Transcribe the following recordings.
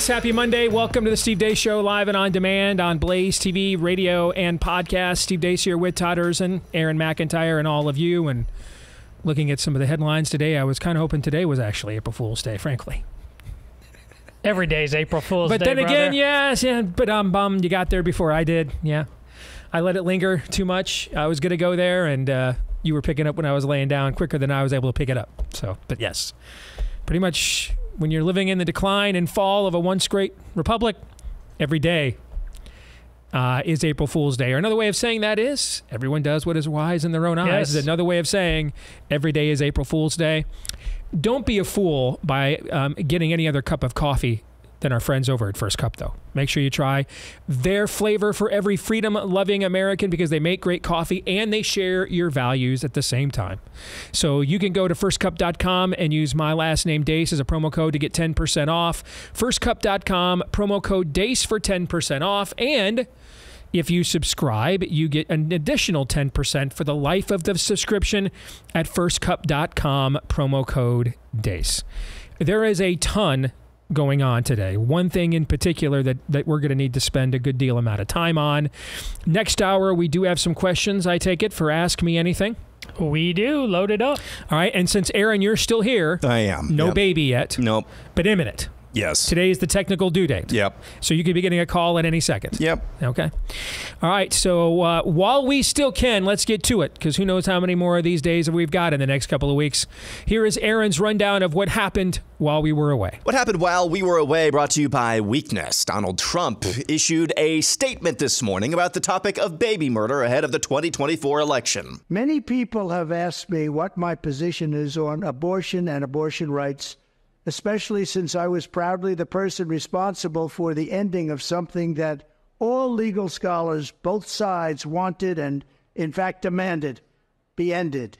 guys. Happy Monday. Welcome to the Steve Deace Show, live and on demand on Blaze TV, radio, and podcast. Steve Deace here with Todd Erzen, Aaron McIntyre, and all of you. And looking at some of the headlines today, I was kind of hoping today was actually April Fool's Day, frankly. Every day is April Fool's Day, but then again, yes, yeah, but I'm bummed you got there before I did. Yeah. I let it linger too much. I was going to go there, and you were picking up when I was laying down quicker than I was able to pick it up. So, but yes, pretty much when you're living in the decline and fall of a once great republic, every day is April Fool's Day. Or another way of saying that is everyone does what is wise in their own eyes. Is another way of saying every day is April Fool's Day. Don't be a fool by getting any other cup of coffee than our friends over at First Cup, though. Make sure you try their flavor for every freedom-loving American, because they make great coffee and they share your values at the same time. So you can go to firstcup.com and use my last name, Deace, as a promo code to get 10% off. Firstcup.com, promo code Deace for 10% off. And if you subscribe, you get an additional 10% for the life of the subscription at firstcup.com, promo code Deace. There is a ton going on today. One thing in particular that we're going to need to spend a good deal amount of time on. Next hour, we do have some questions, I take it, for Ask Me Anything. We do. Load it up. All right. And since, Aaron, you're still here. I am. No baby yet. Nope. But imminent. Yes. Today is the technical due date. Yep. So you could be getting a call at any second. Yep. Okay. All right. So while we still can, let's get to it, because who knows how many more of these days we've got in the next couple of weeks. Here is Aaron's rundown of what happened while we were away. What happened while we were away, brought to you by Weakness. Donald Trump issued a statement this morning about the topic of baby murder ahead of the 2024 election. Many people have asked me what my position is on abortion and abortion rights, especially since I was proudly the person responsible for the ending of something that all legal scholars, both sides, wanted and, in fact, demanded be ended.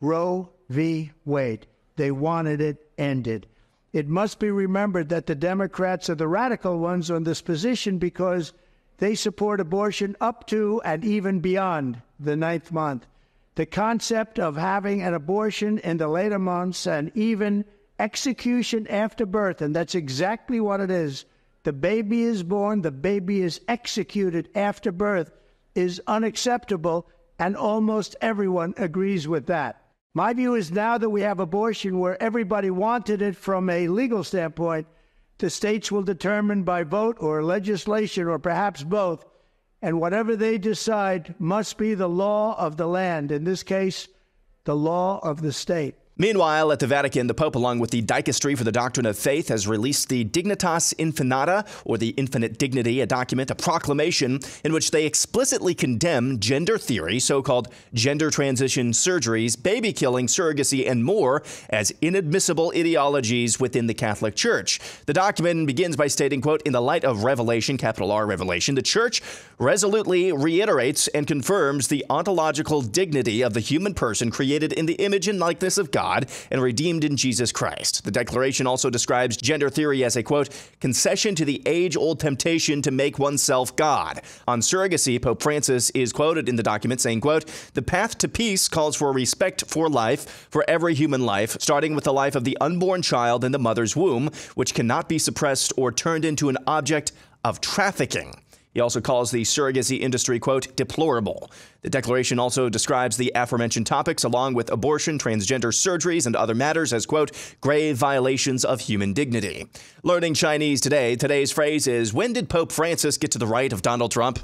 Roe v. Wade. They wanted it ended. It must be remembered that the Democrats are the radical ones on this position because they support abortion up to and even beyond the 9th month. The concept of having an abortion in the later months and even execution after birth, and that's exactly what it is. The baby is born, the baby is executed after birth, is unacceptable, and almost everyone agrees with that. My view is now that we have abortion where everybody wanted it from a legal standpoint, the states will determine by vote or legislation or perhaps both, and whatever they decide must be the law of the land, in this case, the law of the state. Meanwhile, at the Vatican, the Pope, along with the Dicastery for the Doctrine of Faith, has released the Dignitas Infinita, or the Infinite Dignity, a document, a proclamation, in which they explicitly condemn gender theory, so-called gender transition surgeries, baby killing, surrogacy, and more as inadmissible ideologies within the Catholic Church. The document begins by stating, quote, "In the light of Revelation, capital R Revelation, the Church resolutely reiterates and confirms the ontological dignity of the human person created in the image and likeness of God and redeemed in Jesus Christ." The declaration also describes gender theory as a, quote, "concession to the age-old temptation to make oneself God." On surrogacy, Pope Francis is quoted in the document saying, quote, "The path to peace calls for respect for life, for every human life, starting with the life of the unborn child in the mother's womb, which cannot be suppressed or turned into an object of trafficking." He also calls the surrogacy industry, quote, "deplorable." The declaration also describes the aforementioned topics, along with abortion, transgender surgeries, and other matters as, quote, "grave violations of human dignity." Learning Chinese today, today's phrase is, when did Pope Francis get to the right of Donald Trump?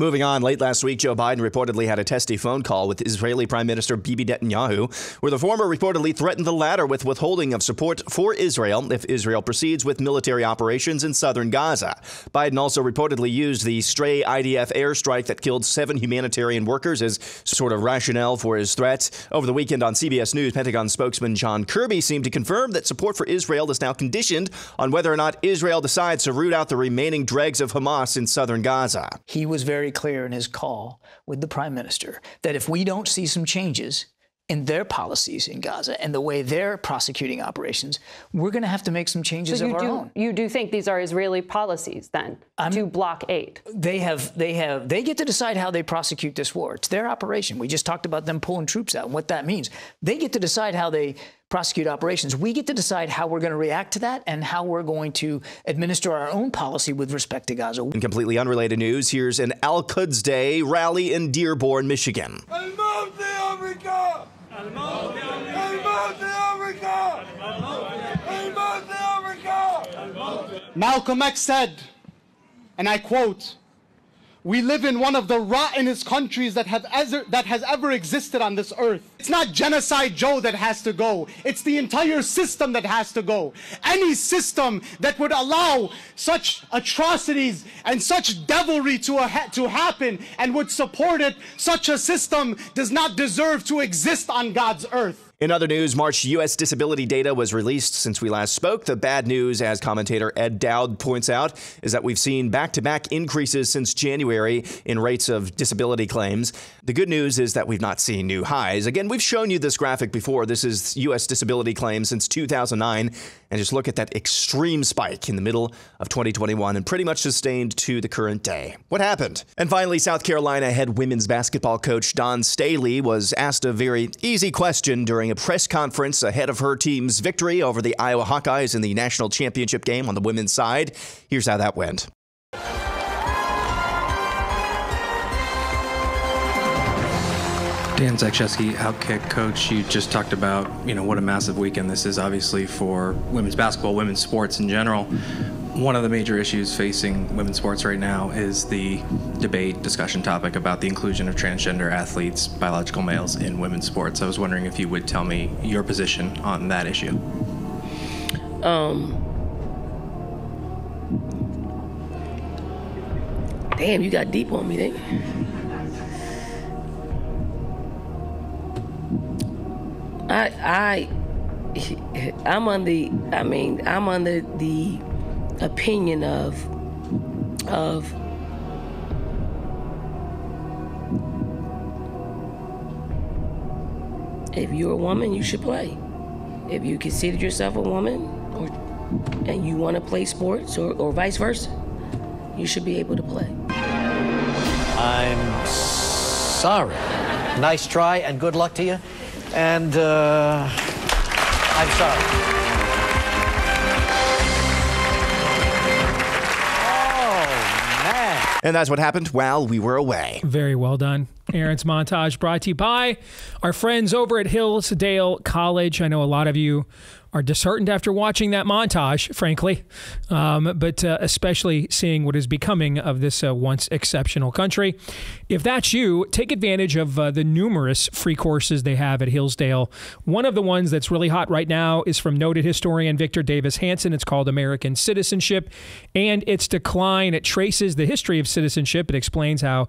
Moving on, late last week, Joe Biden reportedly had a testy phone call with Israeli Prime Minister Bibi Netanyahu, where the former reportedly threatened the latter with withholding of support for Israel if Israel proceeds with military operations in southern Gaza. Biden also reportedly used the stray IDF airstrike that killed 7 humanitarian workers as sort of rationale for his threat. Over the weekend on CBS News, Pentagon spokesman John Kirby seemed to confirm that support for Israel is now conditioned on whether or not Israel decides to root out the remaining dregs of Hamas in southern Gaza. He was very clear in his call with the prime minister that if we don't see some changes in their policies in Gaza and the way they're prosecuting operations, we're going to have to make some changes of our own. You do think these are Israeli policies then to block aid? They get to decide how they prosecute this war. It's their operation. We just talked about them pulling troops out and what that means. They get to decide how they prosecute operations. We get to decide how we're going to react to that and how we're going to administer our own policy with respect to Gaza. In completely unrelated news, here's an Al Quds Day rally in Dearborn, Michigan. Malcolm X said, and I quote, "We live in one of the rottenest countries that has ever existed on this earth. It's not genocide Joe that has to go. It's the entire system that has to go. Any system that would allow such atrocities and such devilry to happen and would support it, such a system does not deserve to exist on God's earth." In other news, March U.S. disability data was released since we last spoke. The bad news, as commentator Ed Dowd points out, is that we've seen back-to-back increases since January in rates of disability claims. The good news is that we've not seen new highs. Again, we've shown you this graphic before. This is U.S. disability claims since 2009. And just look at that extreme spike in the middle of 2021 and pretty much sustained to the current day. What happened? And finally, South Carolina head women's basketball coach Dawn Staley was asked a very easy question during a press conference ahead of her team's victory over the Iowa Hawkeyes in the national championship game on the women's side. Here's how that went. Dan Zakrzewski, Outkick coach, you just talked about, you know, what a massive weekend this is obviously for women's basketball, women's sports in general. One of the major issues facing women's sports right now is the debate, discussion topic about the inclusion of transgender athletes, biological males, in women's sports. I was wondering if you would tell me your position on that issue. Damn, you got deep on me, didn't you? I'm under the opinion of if you're a woman, you should play. If you consider yourself a woman and you want to play sports or vice versa, you should be able to play. I'm sorry. Nice try and good luck to you. And I'm sorry. Oh, man. And that's what happened while we were away. Very well done. Aaron's montage brought to you by our friends over at Hillsdale College. I know a lot of you are disheartened after watching that montage, frankly, but especially seeing what is becoming of this once exceptional country. If that's you, take advantage of the numerous free courses they have at Hillsdale. One of the ones that's really hot right now is from noted historian Victor Davis Hanson. It's called American Citizenship and Its Decline. It traces the history of citizenship. It explains how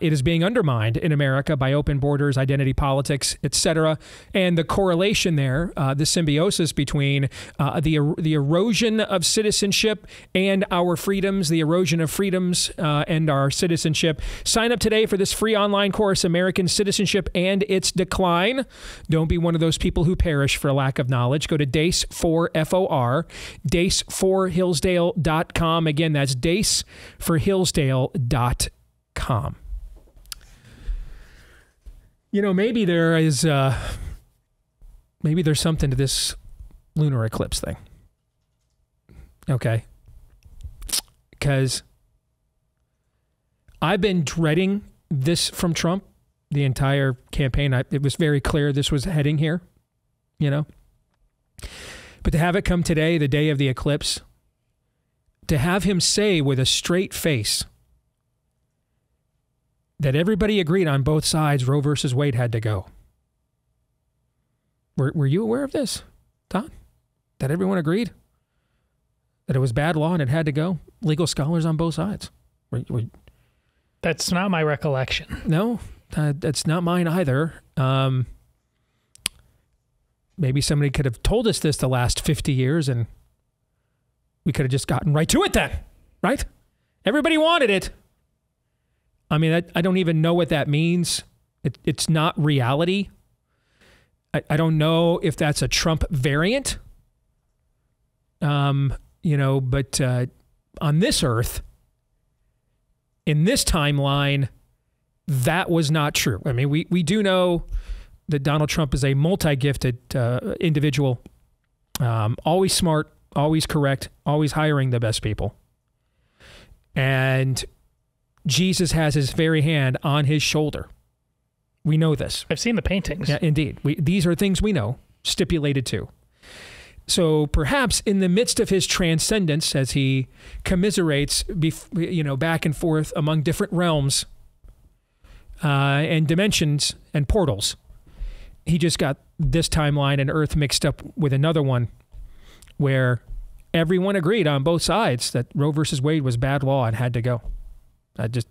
it is being undermined in America by open borders, identity politics, etc., and the correlation there, the symbiosis between the erosion of citizenship and our freedoms, the erosion of freedoms and our citizenship. Sign up today for this free online course, American Citizenship and Its Decline. Don't be one of those people who perish for lack of knowledge. Go to Dace4FOR, Dace4Hillsdale.com. Again, that's Dace4Hillsdale.com. You know, maybe there is, maybe there's something to this lunar eclipse thing. Okay. Because I've been dreading this from Trump the entire campaign. It was very clear this was heading here, you know. But to have it come today, the day of the eclipse, to have him say with a straight face that everybody agreed on both sides, Roe versus Wade had to go. Were you aware of this, Todd? That everyone agreed that it was bad law and it had to go? Legal scholars on both sides. That's not my recollection. No, that's not mine either. Maybe somebody could have told us this the last 50 years and we could have just gotten right to it then, right? Everybody wanted it. I mean, I don't even know what that means. It's not reality. I don't know if that's a Trump variant. You know, but on this earth, in this timeline, that was not true. I mean, we do know that Donald Trump is a multi-gifted individual, always smart, always correct, always hiring the best people. And Jesus has his very hand on his shoulder. We know this. I've seen the paintings. Yeah, indeed. These are things we know, stipulated to. So perhaps in the midst of his transcendence, as he commiserates, back and forth among different realms and dimensions and portals, he just got this timeline and Earth mixed up with another one where everyone agreed on both sides that Roe versus Wade was bad law and had to go. I just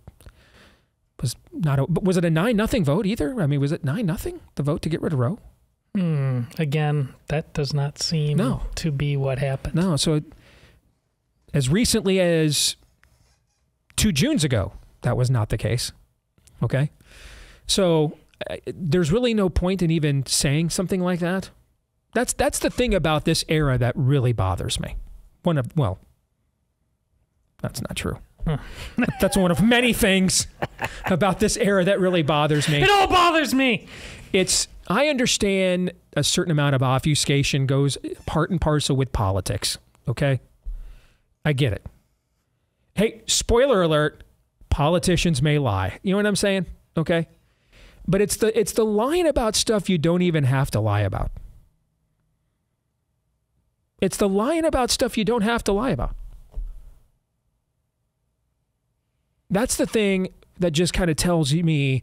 was not. Was it a 9-0 vote either? I mean, was it 9-0 the vote to get rid of Roe? Again, that does not seem to be what happened. No. So as recently as 2 Junes ago, that was not the case. Okay. So there's really no point in even saying something like that. That's the thing about this era that really bothers me. Well, that's not true. That's one of many things about this era that really bothers me. It all bothers me. I understand a certain amount of obfuscation goes part and parcel with politics, okay? I get it. Hey, spoiler alert, politicians may lie. You know what I'm saying? Okay? But it's the lying about stuff you don't even have to lie about. It's the lying about stuff you don't have to lie about. That's the thing that just kind of tells me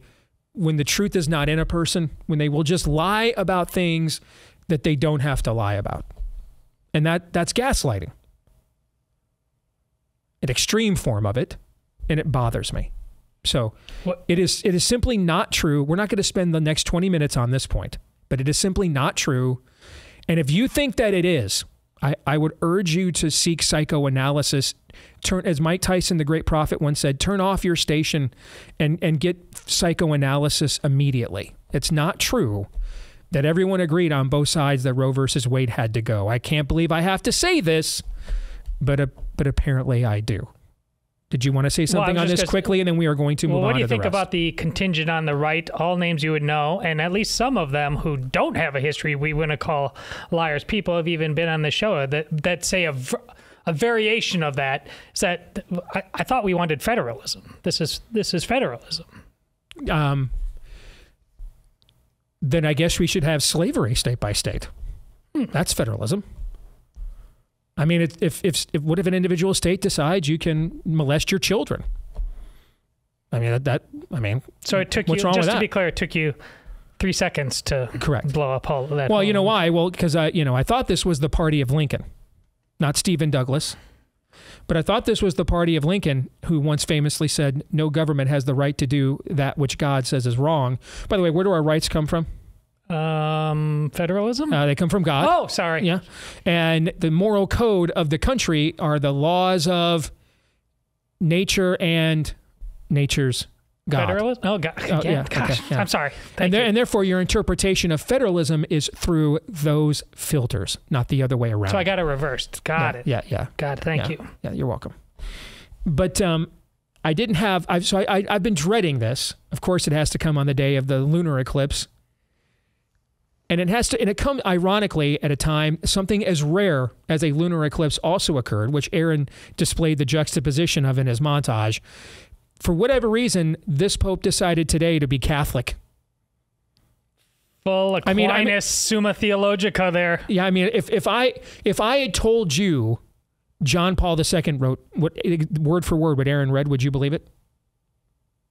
when the truth is not in a person, when they will just lie about things that they don't have to lie about. And that's gaslighting. An extreme form of it, and it bothers me. So it is simply not true. We're not going to spend the next 20 minutes on this point, but it is simply not true. And if you think that it is, I would urge you to seek psychoanalysis. As Mike Tyson, the great prophet, once said, turn off your station and get psychoanalysis immediately. It's not true that everyone agreed on both sides that Roe versus Wade had to go. I can't believe I have to say this, but apparently I do. Did you want to say something on this quickly, and then we are going to move on to the rest? What do you think about the contingent on the right, all names you would know, and at least some of them who don't have a history we want to call liars? People have even been on the show that say a variation of that is that I thought we wanted federalism. This is federalism. Then I guess we should have slavery state by state. That's federalism. I mean, what if an individual state decides you can molest your children? I mean, so it took you, just to be clear, it took you 3 seconds to blow up all of that. Well, you know why? Well, because I thought this was the party of Lincoln, not Stephen Douglas, but I thought this was the party of Lincoln, who once famously said, "No government has the right to do that which God says is wrong." By the way, where do our rights come from? Federalism? They come from God. Oh, sorry. Yeah. And the moral code of the country are the laws of nature and nature's God. Federalism? Oh, God. Oh, yeah. Gosh. Okay. Yeah. I'm sorry. And therefore, your interpretation of federalism is through those filters, not the other way around. So I got it reversed. Got it. Yeah, yeah. Got it. Thank you. Yeah, you're welcome. But I didn't have... I've been dreading this. Of course, it has to come on the day of the lunar eclipse. And it comes ironically at a time something as rare as a lunar eclipse also occurred, which Aaron displayed the juxtaposition of in his montage. For whatever reason, this Pope decided today to be Catholic. Full Aquinas Summa Theologica there. Yeah, I mean, if I had told you John Paul II wrote word for word what Aaron read, would you believe it?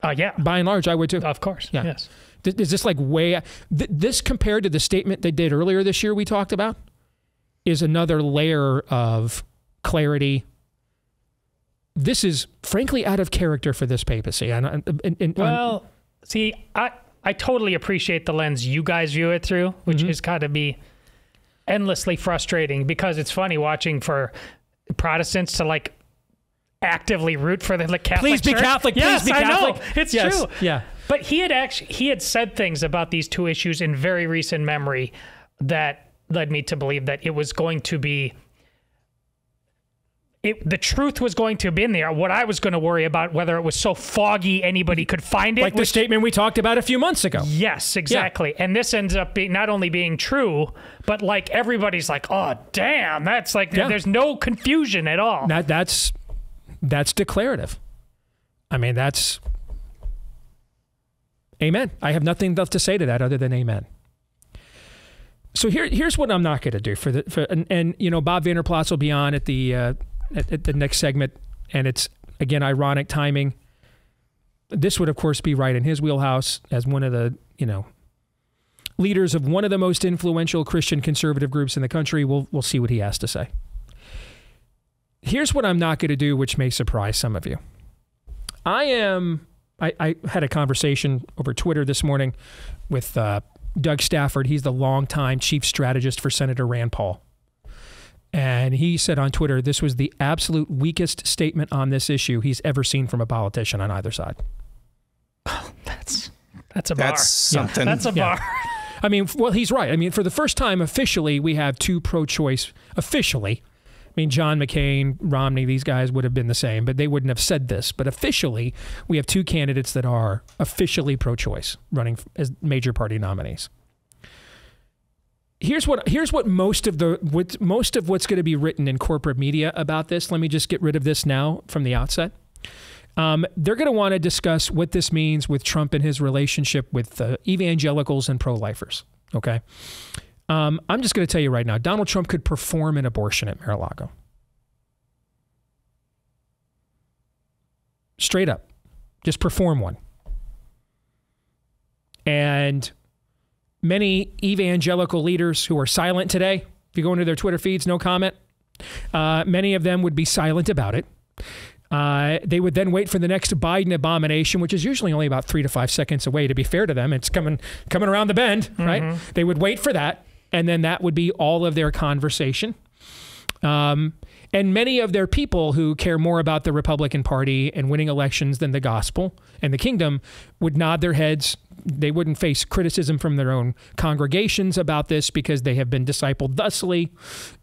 Yeah. By and large, I would too. Of course. Yeah. Yes. Is this like way... This compared to the statement they did earlier this year we talked about is another layer of clarity. This is frankly out of character for this papacy. I totally appreciate the lens you guys view it through, which has got to be endlessly frustrating, because it's funny watching for Protestants to like actively root for the Catholic Church. Please be Catholic. Yes, please be Catholic. I know. It's true. Yeah. But he had said things about these two issues in very recent memory that led me to believe that it was going to be the truth was going to be in there. What I was going to worry about, whether it was so foggy anybody could find it. Like the statement we talked about a few months ago. Yes, exactly. Yeah. And this ends up being not only being true, but like everybody's like, oh, damn, that's like, yeah, there's no confusion at all. That's declarative. I mean, that's amen. I have nothing left to say to that other than amen. So here's what I'm not going to do for the, and you know, Bob Vander Plaats will be on at the next segment, and it's, again, ironic timing. This would, of course, be right in his wheelhouse as one of the, you know, leaders of one of the most influential Christian conservative groups in the country. We'll see what he has to say. Here's what I'm not going to do, which may surprise some of you. I had a conversation over Twitter this morning with Doug Stafford. He's the longtime chief strategist for Senator Rand Paul. And he said on Twitter, this was the absolute weakest statement on this issue he's ever seen from a politician on either side. Oh, that's a bar. That's something. Yeah, that's a bar. Yeah. I mean, well, he's right. I mean, for the first time, officially, we have two pro-choice, officially. I mean, John McCain, Romney, these guys would have been the same, but they wouldn't have said this. But officially, we have two candidates that are officially pro-choice running as major party nominees. Here's what most of what's going to be written in corporate media about this. Let me just get rid of this now from the outset. They're going to want to discuss what this means with Trump and his relationship with evangelicals and pro-lifers. Okay, I'm just going to tell you right now, Donald Trump could perform an abortion at Mar-a-Lago. Straight up, just perform one. And many evangelical leaders who are silent today, if you go into their Twitter feeds, no comment. Many of them would be silent about it. They would then wait for the next Biden abomination, which is usually only about 3 to 5 seconds away. To be fair to them, it's coming around the bend, mm-hmm, right? They would wait for that, and then that would be all of their conversation. And many of their people who care more about the Republican Party and winning elections than the gospel and the kingdom would nod their heads. They wouldn't face criticism from their own congregations about this because they have been discipled thusly.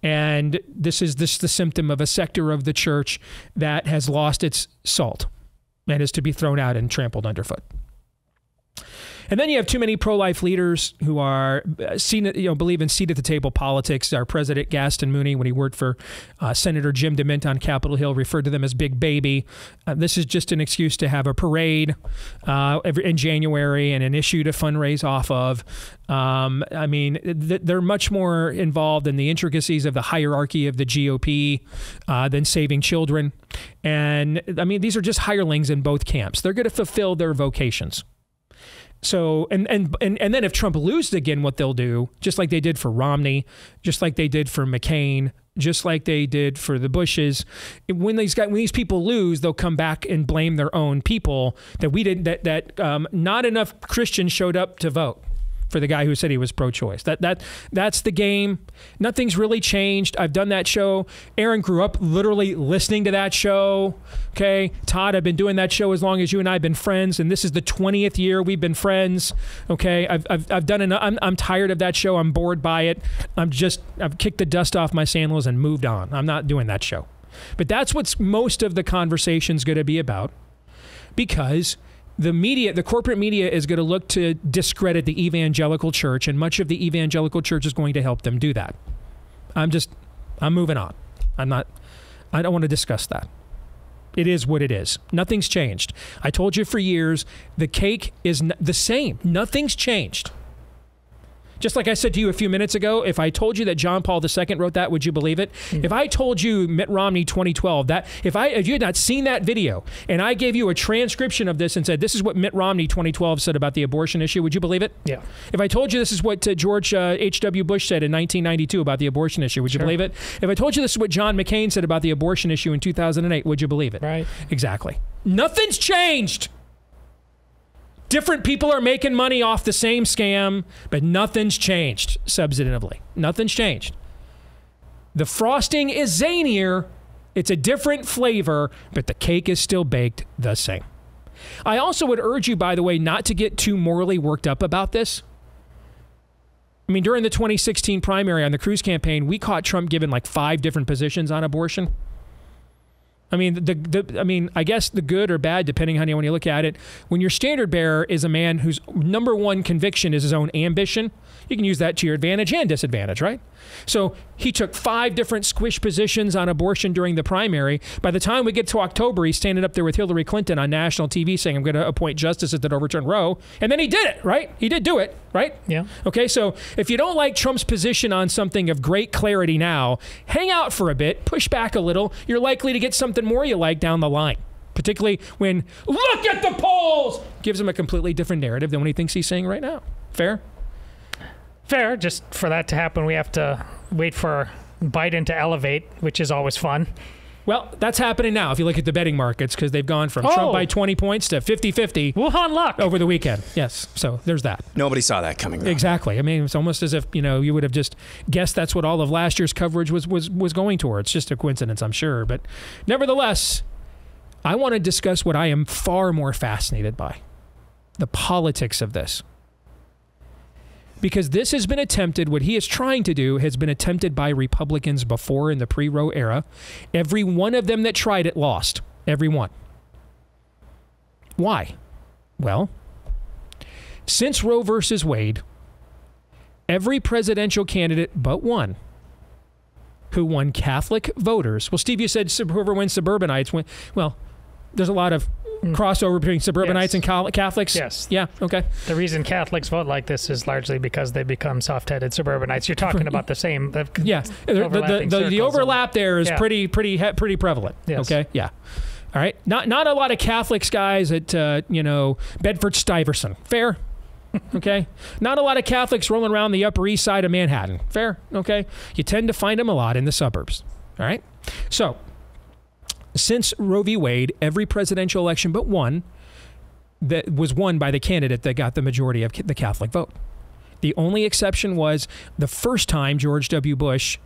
And this is the symptom of a sector of the church that has lost its salt and is to be thrown out and trampled underfoot. And then you have too many pro-life leaders who are seen, you know, believe in seat-at-the-table politics. Our president, Gaston Mooney, when he worked for Senator Jim DeMint on Capitol Hill, referred to them as Big Baby. This is just an excuse to have a parade in January and an issue to fundraise off of. I mean, they're much more involved in the intricacies of the hierarchy of the GOP than saving children. And, I mean, these are just hirelings in both camps. They're going to fulfill their vocations. So, and then if Trump loses again, what they'll do, just like they did for Romney, just like they did for McCain, just like they did for the Bushes, when these people lose, they'll come back and blame their own people that not enough Christians showed up to vote for the guy who said he was pro-choice. That's the game. Nothing's really changed. I've done that show. Aaron grew up literally listening to that show. Okay, Todd, I've been doing that show as long as you and I have been friends, and this is the 20th year we've been friends. Okay, I've done enough. I'm tired of that show. I'm bored by it. I've kicked the dust off my sandals and moved on. I'm not doing that show. But that's what's most of the conversation's going to be about, because the media, the corporate media, is going to look to discredit the evangelical church, and much of the evangelical church is going to help them do that. I'm moving on. I don't want to discuss that. It is what it is. Nothing's changed. I told you for years, the cake is the same. Nothing's changed. Just like I said to you a few minutes ago, if I told you that John Paul II wrote that, would you believe it? Mm. If I told you Mitt Romney 2012, that if you had not seen that video and I gave you a transcription of this and said, this is what Mitt Romney 2012 said about the abortion issue, would you believe it? Yeah. If I told you this is what George H.W. Bush said in 1992 about the abortion issue, would you believe it? If I told you this is what John McCain said about the abortion issue in 2008, would you believe it? Right. Exactly. Nothing's changed. Different people are making money off the same scam, but nothing's changed substantively. Nothing's changed. The frosting is zanier. It's a different flavor, but the cake is still baked the same. I also would urge you, by the way, not to get too morally worked up about this. I mean, during the 2016 primary on the Cruz campaign, we caught Trump giving like 5 different positions on abortion. I mean, I guess the good or bad, depending on how you look at it. When your standard bearer is a man whose number one conviction is his own ambition, you can use that to your advantage and disadvantage, right? So he took 5 different squish positions on abortion during the primary. By the time we get to October, he's standing up there with Hillary Clinton on national TV saying, I'm going to appoint justices that overturn Roe. And then he did it, right? He did do it, right? Yeah. Okay, so if you don't like Trump's position on something of great clarity now, hang out for a bit, push back a little. You're likely to get something more you like down the line, particularly when, look at the polls, gives him a completely different narrative than what he thinks he's saying right now. Fair? Fair. Just for that to happen, we have to wait for Biden to elevate, which is always fun. Well, that's happening now if you look at the betting markets, because they've gone from Trump by 20 points to 50-50. Wuhan luck. Over the weekend. Yes. So there's that. Nobody saw that coming though. Exactly. I mean, it's almost as if, you know, you would have just guessed that's what all of last year's coverage was going towards. Just a coincidence, I'm sure. But nevertheless, I want to discuss what I am far more fascinated by. The politics of this. Because this has been attempted, what he is trying to do has been attempted by Republicans before in the pre-Roe era. Every one of them that tried it lost. Every one. Why? Well, since Roe versus Wade, every presidential candidate but one who won Catholic voters. Well, Steve, you said whoever wins suburbanites win. Well, there's a lot of crossover between suburbanites and Catholics? Yes. Yeah, okay. The reason Catholics vote like this is largely because they become soft-headed suburbanites. You're talking about the same. Yeah, the overlap there is pretty prevalent. Yes. Okay, yeah. All right, not a lot of Catholics guys at, you know, Bedford-Stuyvesant. Fair? Okay. Not a lot of Catholics rolling around the Upper East Side of Manhattan. Fair? Okay. You tend to find them a lot in the suburbs. All right? So, since Roe v. Wade, every presidential election but one that was won by the candidate that got the majority of the Catholic vote. The only exception was the first time George W. Bush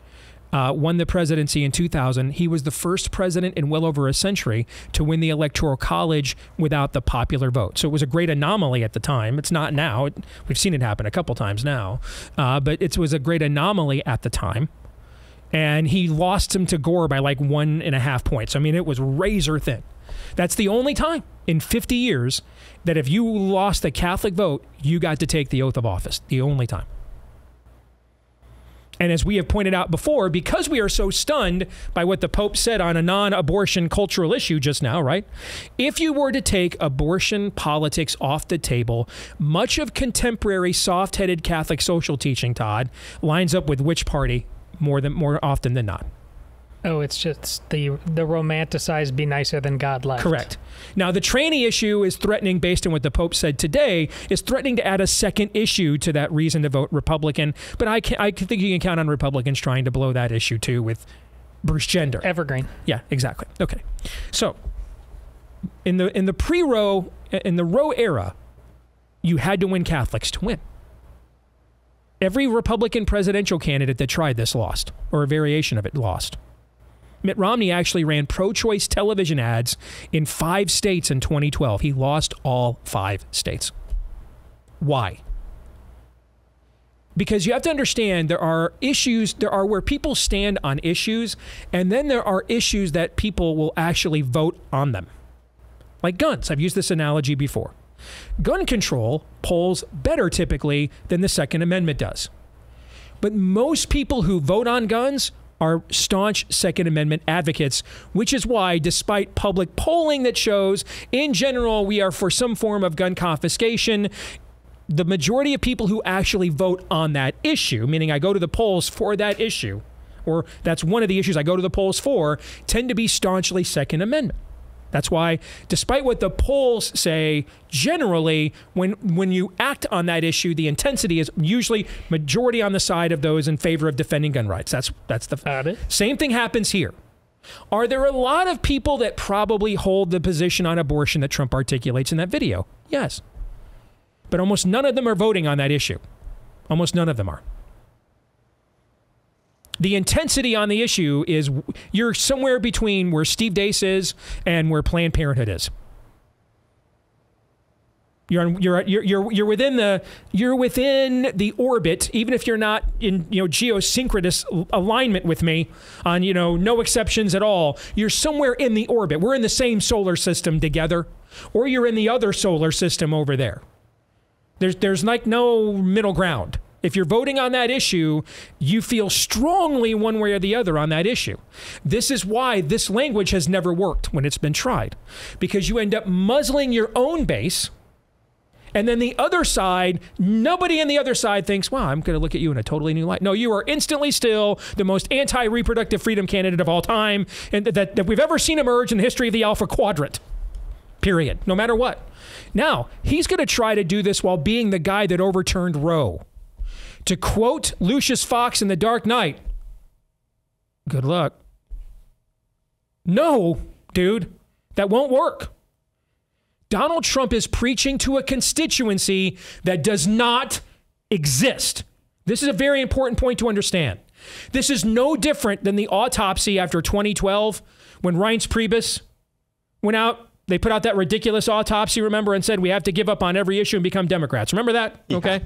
won the presidency in 2000. He was the first president in well over a century to win the Electoral College without the popular vote. So it was a great anomaly at the time. It's not now. We've seen it happen a couple times now. But it was a great anomaly at the time. And he lost him to Gore by like 1.5 points. I mean, it was razor thin. That's the only time in 50 years that if you lost the Catholic vote, you got to take the oath of office. The only time. And as we have pointed out before, because we are so stunned by what the Pope said on a non-abortion cultural issue just now, right? If you were to take abortion politics off the table, much of contemporary soft-headed Catholic social teaching, Todd, lines up with which party? More often than not. Oh, it's just the romanticized be nicer than God left. Correct. Now, the tranny issue is threatening, based on what the Pope said today, is threatening to add a second issue to that reason to vote Republican. But I think you can count on Republicans trying to blow that issue, too, with Bruce Gender. Evergreen. Yeah, exactly. Okay. So, in the Roe era, you had to win Catholics to win. Every Republican presidential candidate that tried this lost, or a variation of it lost. Mitt Romney actually ran pro-choice television ads in 5 states in 2012. He lost all 5 states. Why? Because you have to understand there are issues, there are where people stand on issues, and then there are issues that people will actually vote on them. Like guns. I've used this analogy before. Gun control polls better typically than the Second Amendment does. But most people who vote on guns are staunch Second Amendment advocates, which is why, despite public polling that shows, in general, we are for some form of gun confiscation, the majority of people who actually vote on that issue, meaning I go to the polls for that issue, or that's one of the issues I go to the polls for, tend to be staunchly Second Amendment. That's why, despite what the polls say, generally, when you act on that issue, the intensity is usually majority on the side of those in favor of defending gun rights. That's the same thing happens here. Are there a lot of people that probably hold the position on abortion that Trump articulates in that video? Yes. But almost none of them are voting on that issue. Almost none of them are. The intensity on the issue is you're somewhere between where Steve Deace is and where Planned Parenthood is. You're within the orbit, even if you're not in geosynchronous alignment with me on no exceptions at all. You're somewhere in the orbit. We're in the same solar system together, or you're in the other solar system over there. There's like no middle ground. If you're voting on that issue, you feel strongly one way or the other on that issue. This is why this language has never worked when it's been tried, because you end up muzzling your own base. And then the other side, nobody on the other side thinks, wow, I'm going to look at you in a totally new light. No, you are instantly still the most anti-reproductive freedom candidate of all time and that we've ever seen emerge in the history of the Alpha Quadrant, period, no matter what. Now, he's going to try to do this while being the guy that overturned Roe. To quote Lucius Fox in The Dark Knight, good luck. No, dude, that won't work. Donald Trump is preaching to a constituency that does not exist. This is a very important point to understand. This is no different than the autopsy after 2012 when Reince Priebus went out. They put out that ridiculous autopsy, remember, and said we have to give up on every issue and become Democrats. Remember that? Yeah. Okay.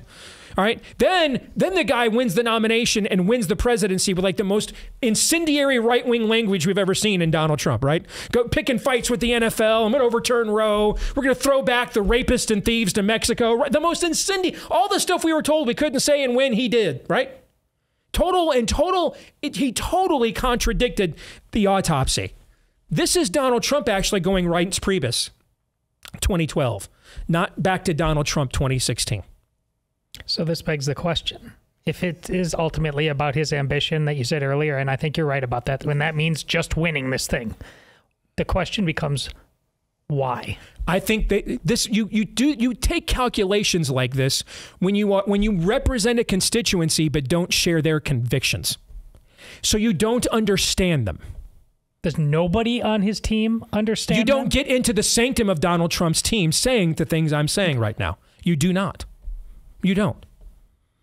All right. Then the guy wins the nomination and wins the presidency with like the most incendiary right-wing language we've ever seen in Donald Trump, right? Go picking fights with the NFL. I'm going to overturn Roe. We're going to throw back the rapists and thieves to Mexico. Right? The most incendiary, all the stuff we were told we couldn't say and when he did, right? He totally contradicted the autopsy. This is Donald Trump actually going Reince Priebus 2012, not back to Donald Trump 2016. So this begs the question, if it is ultimately about his ambition that you said earlier, and I think you're right about that, when that means just winning this thing, the question becomes why? I think that this, you take calculations like this when you represent a constituency, but don't share their convictions. So you don't understand them. Does nobody on his team understand? You don't get into the sanctum of Donald Trump's team saying the things I'm saying right now. You do not. You don't.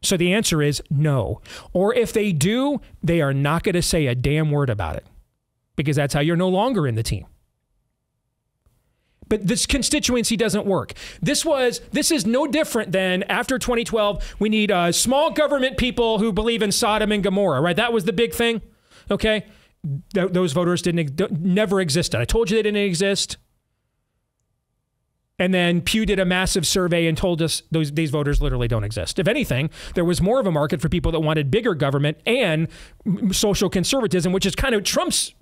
So the answer is no. Or if they do, they are not going to say a damn word about it because that's how you're no longer in the team. But this constituency doesn't work. This is no different than after 2012, we need small government people who believe in Sodom and Gomorrah, right? That was the big thing. Okay. Those voters never existed. I told you they didn't exist. And then Pew did a massive survey and told us these voters literally don't exist. If anything, there was more of a market for people that wanted bigger government and social conservatism, which is kind of Trump's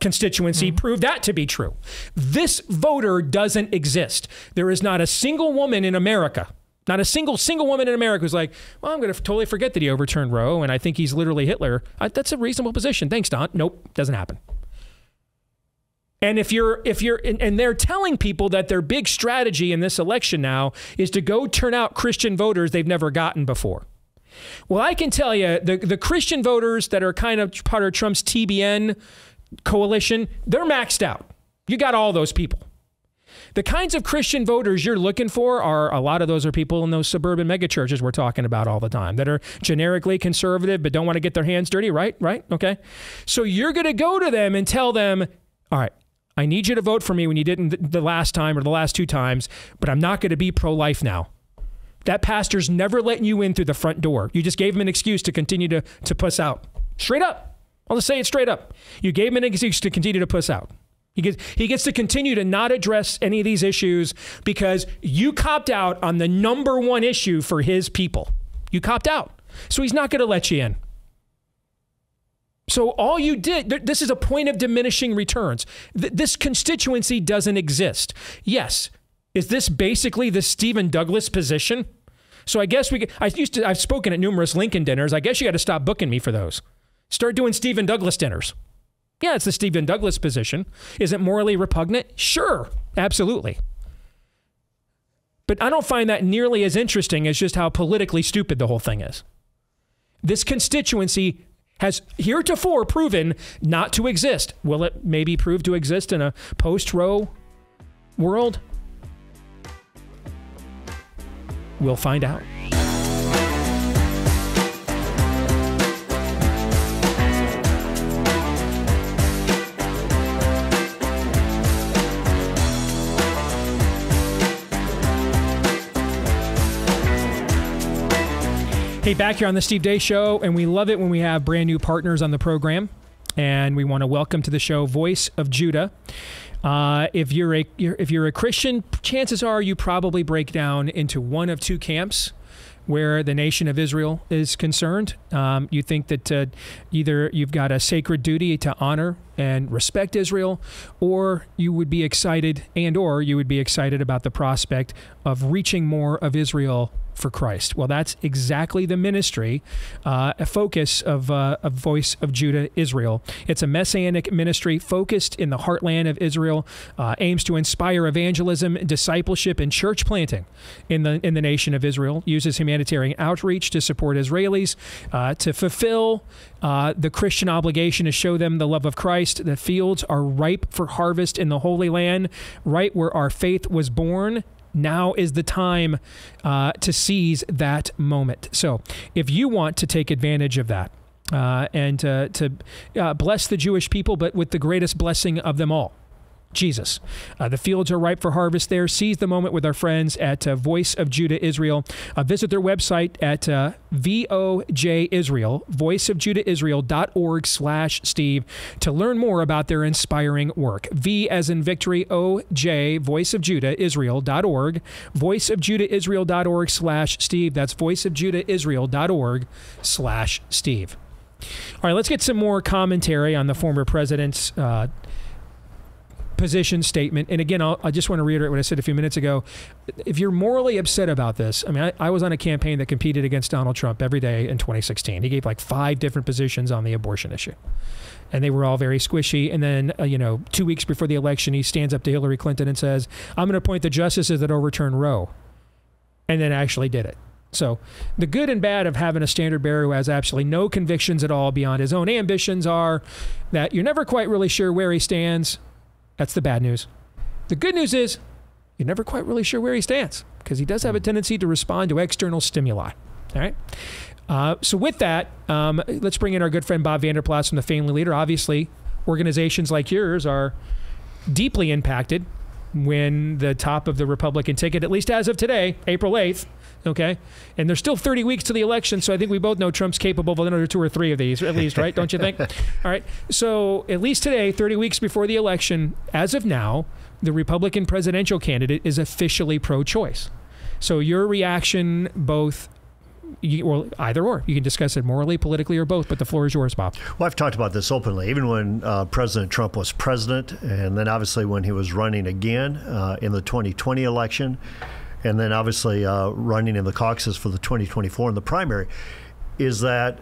constituency, proved that to be true. This voter doesn't exist. There is not a single woman in America, not a single woman in America who's like, well, I'm going to totally forget that he overturned Roe and I think he's literally Hitler. That's a reasonable position. Thanks, Don. Nope, doesn't happen. And and they're telling people that their big strategy in this election now is to go turn out Christian voters they've never gotten before. Well, I can tell you the Christian voters that are kind of part of Trump's TBN coalition, they're maxed out. You got all those people. The kinds of Christian voters you're looking for are a lot of those are people in those suburban megachurches we're talking about all the time that are generically conservative but don't want to get their hands dirty, right? Right? Okay. So you're going to go to them and tell them, all right, I need you to vote for me when you didn't the last time or the last two times, but I'm not going to be pro-life now. That pastor's never letting you in through the front door. You just gave him an excuse to continue to puss out. Straight up. I'll just say it straight up. You gave him an excuse to continue to puss out. He gets to continue to not address any of these issues because you copped out on the number one issue for his people. You copped out. So he's not going to let you in. So all you did, this is a point of diminishing returns. This constituency doesn't exist. Yes. Is this basically the Stephen Douglas position? So I guess I've spoken at numerous Lincoln dinners. I guess you got to stop booking me for those. Start doing Stephen Douglas dinners. Yeah, it's the Stephen Douglas position. Is it morally repugnant? Sure. Absolutely. But I don't find that nearly as interesting as just how politically stupid the whole thing is. This constituency has heretofore proven not to exist. Will it maybe prove to exist in a post-Roe world? We'll find out. Hey, back here on the Steve Deace Show, and we love it when we have brand new partners on the program, and we want to welcome to the show Voice of Judah. If you're a Christian, chances are you probably break down into one of two camps where the nation of Israel is concerned. You think that either you've got a sacred duty to honor and respect Israel, or you would be excited, about the prospect of reaching more of Israel for Christ. Well, that's exactly the ministry, a focus of Voice of Judah Israel. It's a messianic ministry focused in the heartland of Israel, aims to inspire evangelism, discipleship, and church planting in the nation of Israel, uses humanitarian outreach to support Israelis, to fulfill the Christian obligation to show them the love of Christ. The fields are ripe for harvest in the Holy Land, right where our faith was born. Now is the time to seize that moment. So if you want to take advantage of that and to bless the Jewish people, but with the greatest blessing of them all, Jesus. The fields are ripe for harvest there. Seize the moment with our friends at Voice of Judah Israel. Visit their website at VOJ Israel, voiceofjudahisrael.org/Steve to learn more about their inspiring work. V as in victory, O-J, voiceofjudahisrael.org, voiceofjudahisrael.org/Steve. That's voiceofjudahisrael.org/Steve. All right, let's get some more commentary on the former president's position statement. And again, I just want to reiterate what I said a few minutes ago. If you're morally upset about this, I mean, I was on a campaign that competed against Donald Trump every day in 2016. He gave like 5 different positions on the abortion issue, and they were all very squishy. And then, 2 weeks before the election, he stands up to Hillary Clinton and says, I'm going to appoint the justices that overturn Roe, and then actually did it. So the good and bad of having a standard bearer who has absolutely no convictions at all beyond his own ambitions are that you're never quite really sure where he stands. That's the bad news. The good news is you're never quite really sure where he stands, because he does have a tendency to respond to external stimuli. All right. So with that, let's bring in our good friend Bob Vander Plaats from the Family Leader. Obviously, organizations like yours are deeply impacted when the top of the Republican ticket, at least as of today, April 8th. Okay. And there's still 30 weeks to the election. So I think we both know Trump's capable of another 2 or 3 of these, at least, right? Don't you think? All right. So at least today, 30 weeks before the election, as of now, the Republican presidential candidate is officially pro-choice. So your reaction, both, well, either or, you can discuss it morally, politically, or both, but the floor is yours, Bob. Well, I've talked about this openly, even when President Trump was president, and then obviously when he was running again in the 2020 election, and then obviously running in the caucuses for the 2024 in the primary, is that,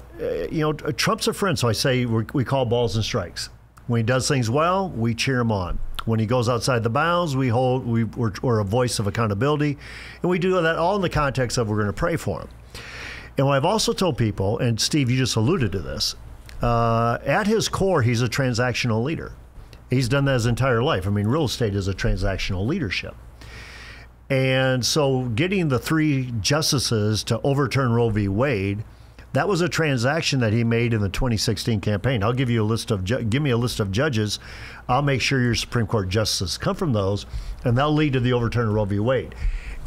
Trump's a friend. So I say we call balls and strikes. When he does things well, we cheer him on. When he goes outside the bounds, we're a voice of accountability. And we do that all in the context of we're going to pray for him. And what I've also told people, and Steve, you just alluded to this, at his core, he's a transactional leader. He's done that his entire life. I mean, real estate is a transactional leadership. And so getting the 3 justices to overturn Roe v. Wade, that was a transaction that he made in the 2016 campaign. I'll give you a list of, give me a list of judges. I'll make sure your Supreme Court justices come from those, and that'll lead to the overturn of Roe v. Wade.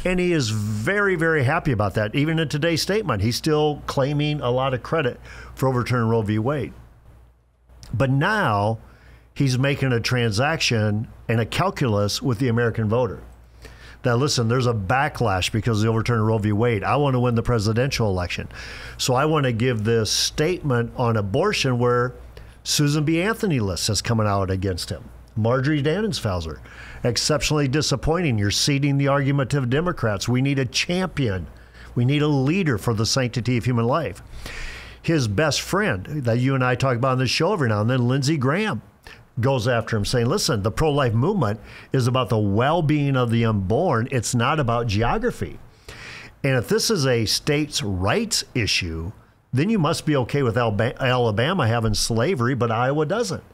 And he is very, very happy about that. Even in today's statement, he's still claiming a lot of credit for overturning Roe v. Wade. But now he's making a transaction and a calculus with the American voter. Now, listen, there's a backlash because of the overturn of Roe v. Wade. I want to win the presidential election. So I want to give this statement on abortion where Susan B. Anthony list is coming out against him. Marjorie Dannenfelser, exceptionally disappointing. You're seeding the argumentative Democrats. We need a champion. We need a leader for the sanctity of human life. His best friend that you and I talk about on this show every now and then, Lindsey Graham, goes after him saying, listen, the pro-life movement is about the well-being of the unborn. It's not about geography. And if this is a states' rights issue, then you must be okay with Alabama having slavery, but Iowa doesn't.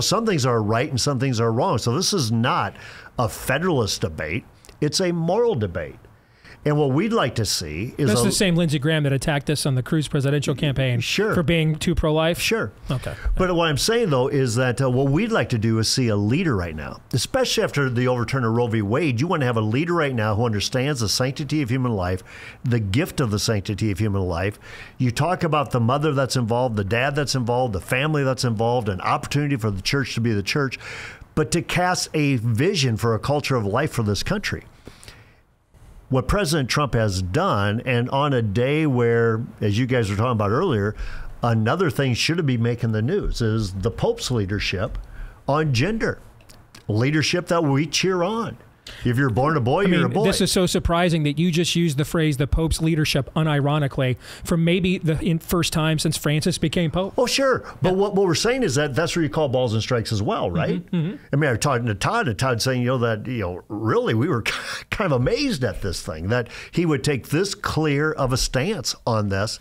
Some things are right and some things are wrong. So this is not a federalist debate. It's a moral debate. And what we'd like to see is... That's the same Lindsey Graham that attacked us on the Cruz presidential campaign for being too pro-life? Sure. Okay. But what I'm saying, though, is that what we'd like to do is see a leader right now, especially after the overturn of Roe v. Wade. You want to have a leader right now who understands the sanctity of human life, the gift of the sanctity of human life. You talk about the mother that's involved, the dad that's involved, the family that's involved, an opportunity for the church to be the church, but to cast a vision for a culture of life for this country. What President Trump has done, and on a day where, as you guys were talking about earlier, another thing should be making the news is the Pope's leadership on gender, leadership that we cheer on. If you're born a boy, you're a boy. This is so surprising that you just used the phrase the Pope's leadership unironically for maybe the first time since Francis became Pope. Oh, sure. But what we're saying is that that's where you call balls and strikes as well, right? I mean, I was talking to Todd, and Todd saying, really we were kind of amazed at this thing, that he would take this clear of a stance on this.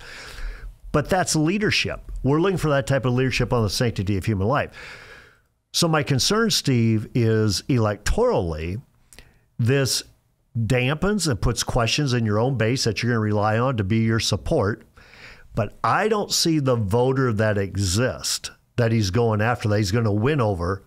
But that's leadership. We're looking for that type of leadership on the sanctity of human life. So my concern, Steve, is electorally, this dampens and puts questions in your own base that you're going to rely on to be your support. But I don't see the voter that exists that he's going after, that he's going to win over.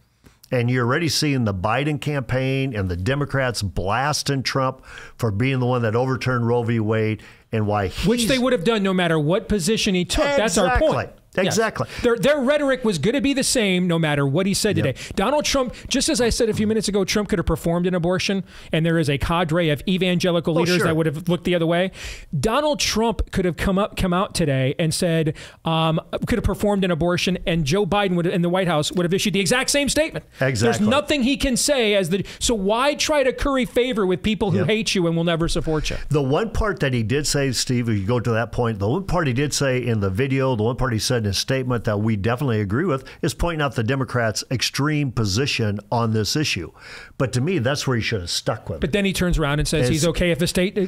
And you're already seeing the Biden campaign and the Democrats blasting Trump for being the one that overturned Roe v. Wade and why he's... Which they would have done no matter what position he took. Exactly. That's our point. Exactly. Yes. Their rhetoric was going to be the same no matter what he said today. Donald Trump, just as I said a few minutes ago, Trump could have performed an abortion, and there is a cadre of evangelical leaders that would have looked the other way. Donald Trump could have come out today and said, could have performed an abortion, and Joe Biden would have, in the White House would have issued the exact same statement. Exactly. There's nothing he can say as the... So why try to curry favor with people who hate you and will never support you? The one part that he did say, Steve, if you go to that point, the one part he did say in the video, the one part he said in his statement that we definitely agree with is pointing out the Democrats' extreme position on this issue. But to me, that's where he should have stuck with it. But then he turns around and says he's okay if the state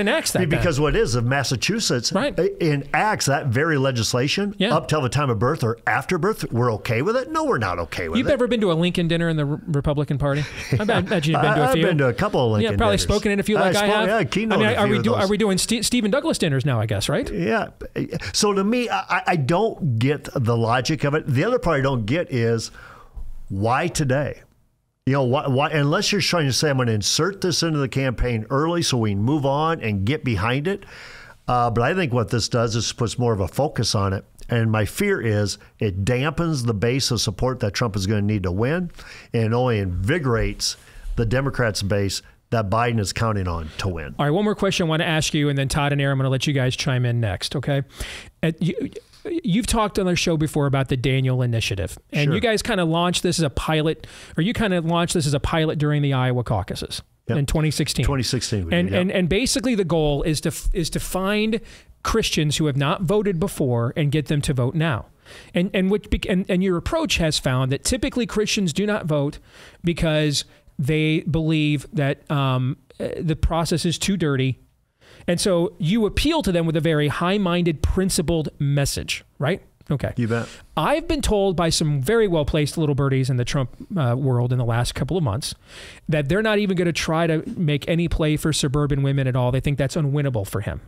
enacts that. Because what is, if Massachusetts enacts that very legislation up till the time of birth or after birth, we're okay with it? No, we're not okay with it. You've ever been to a Lincoln dinner in the Republican Party? I imagine you've been to a few. I've been to a couple of Lincoln dinners. Yeah, probably spoken in a few like I have. Yeah, keynote. I mean, are we doing Stephen Douglas dinners now, I guess, right? Yeah. So to me, I don't get the logic of it. The other part I don't get is why today? You know, why, unless you're trying to say, I'm going to insert this into the campaign early so we move on and get behind it. But I think what this does is puts more of a focus on it. And my fear is it dampens the base of support that Trump is going to need to win, and only invigorates the Democrats' base that Biden is counting on to win. All right, one more question I want to ask you, and then Todd and Aaron, I'm going to let you guys chime in next, okay? You've talked on our show before about the Daniel Initiative, and you guys kind of launched this as a pilot, or you kind of launched this as a pilot during the Iowa caucuses in 2016. 2016. And basically the goal is to find Christians who have not voted before and get them to vote now. And your approach has found that typically Christians do not vote because they believe that the process is too dirty. And so you appeal to them with a very high-minded, principled message, right? Okay. You bet. I've been told by some very well-placed little birdies in the Trump world in the last couple of months that they're not even going to try to make any play for suburban women at all. They think that's unwinnable for him.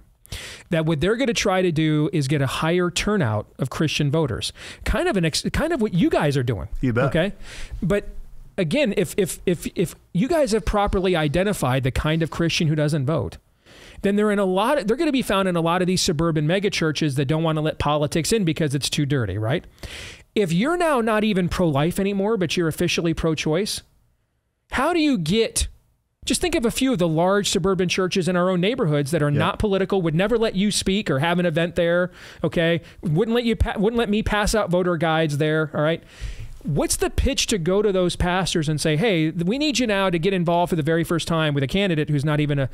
That what they're going to try to do is get a higher turnout of Christian voters. Kind of what you guys are doing. You bet. Okay? But again, if you guys have properly identified the kind of Christian who doesn't vote, then they're going to be found in a lot of these suburban mega churches that don't want to let politics in because it's too dirty, right? If you're now not even pro-life anymore, but you're officially pro-choice, how do you get... Just think of a few of the large suburban churches in our own neighborhoods that are not political, would never let you speak or have an event there, okay? Wouldn't let me pass out voter guides there, all right? What's the pitch to go to those pastors and say, hey, we need you now to get involved for the very first time with a candidate who's not even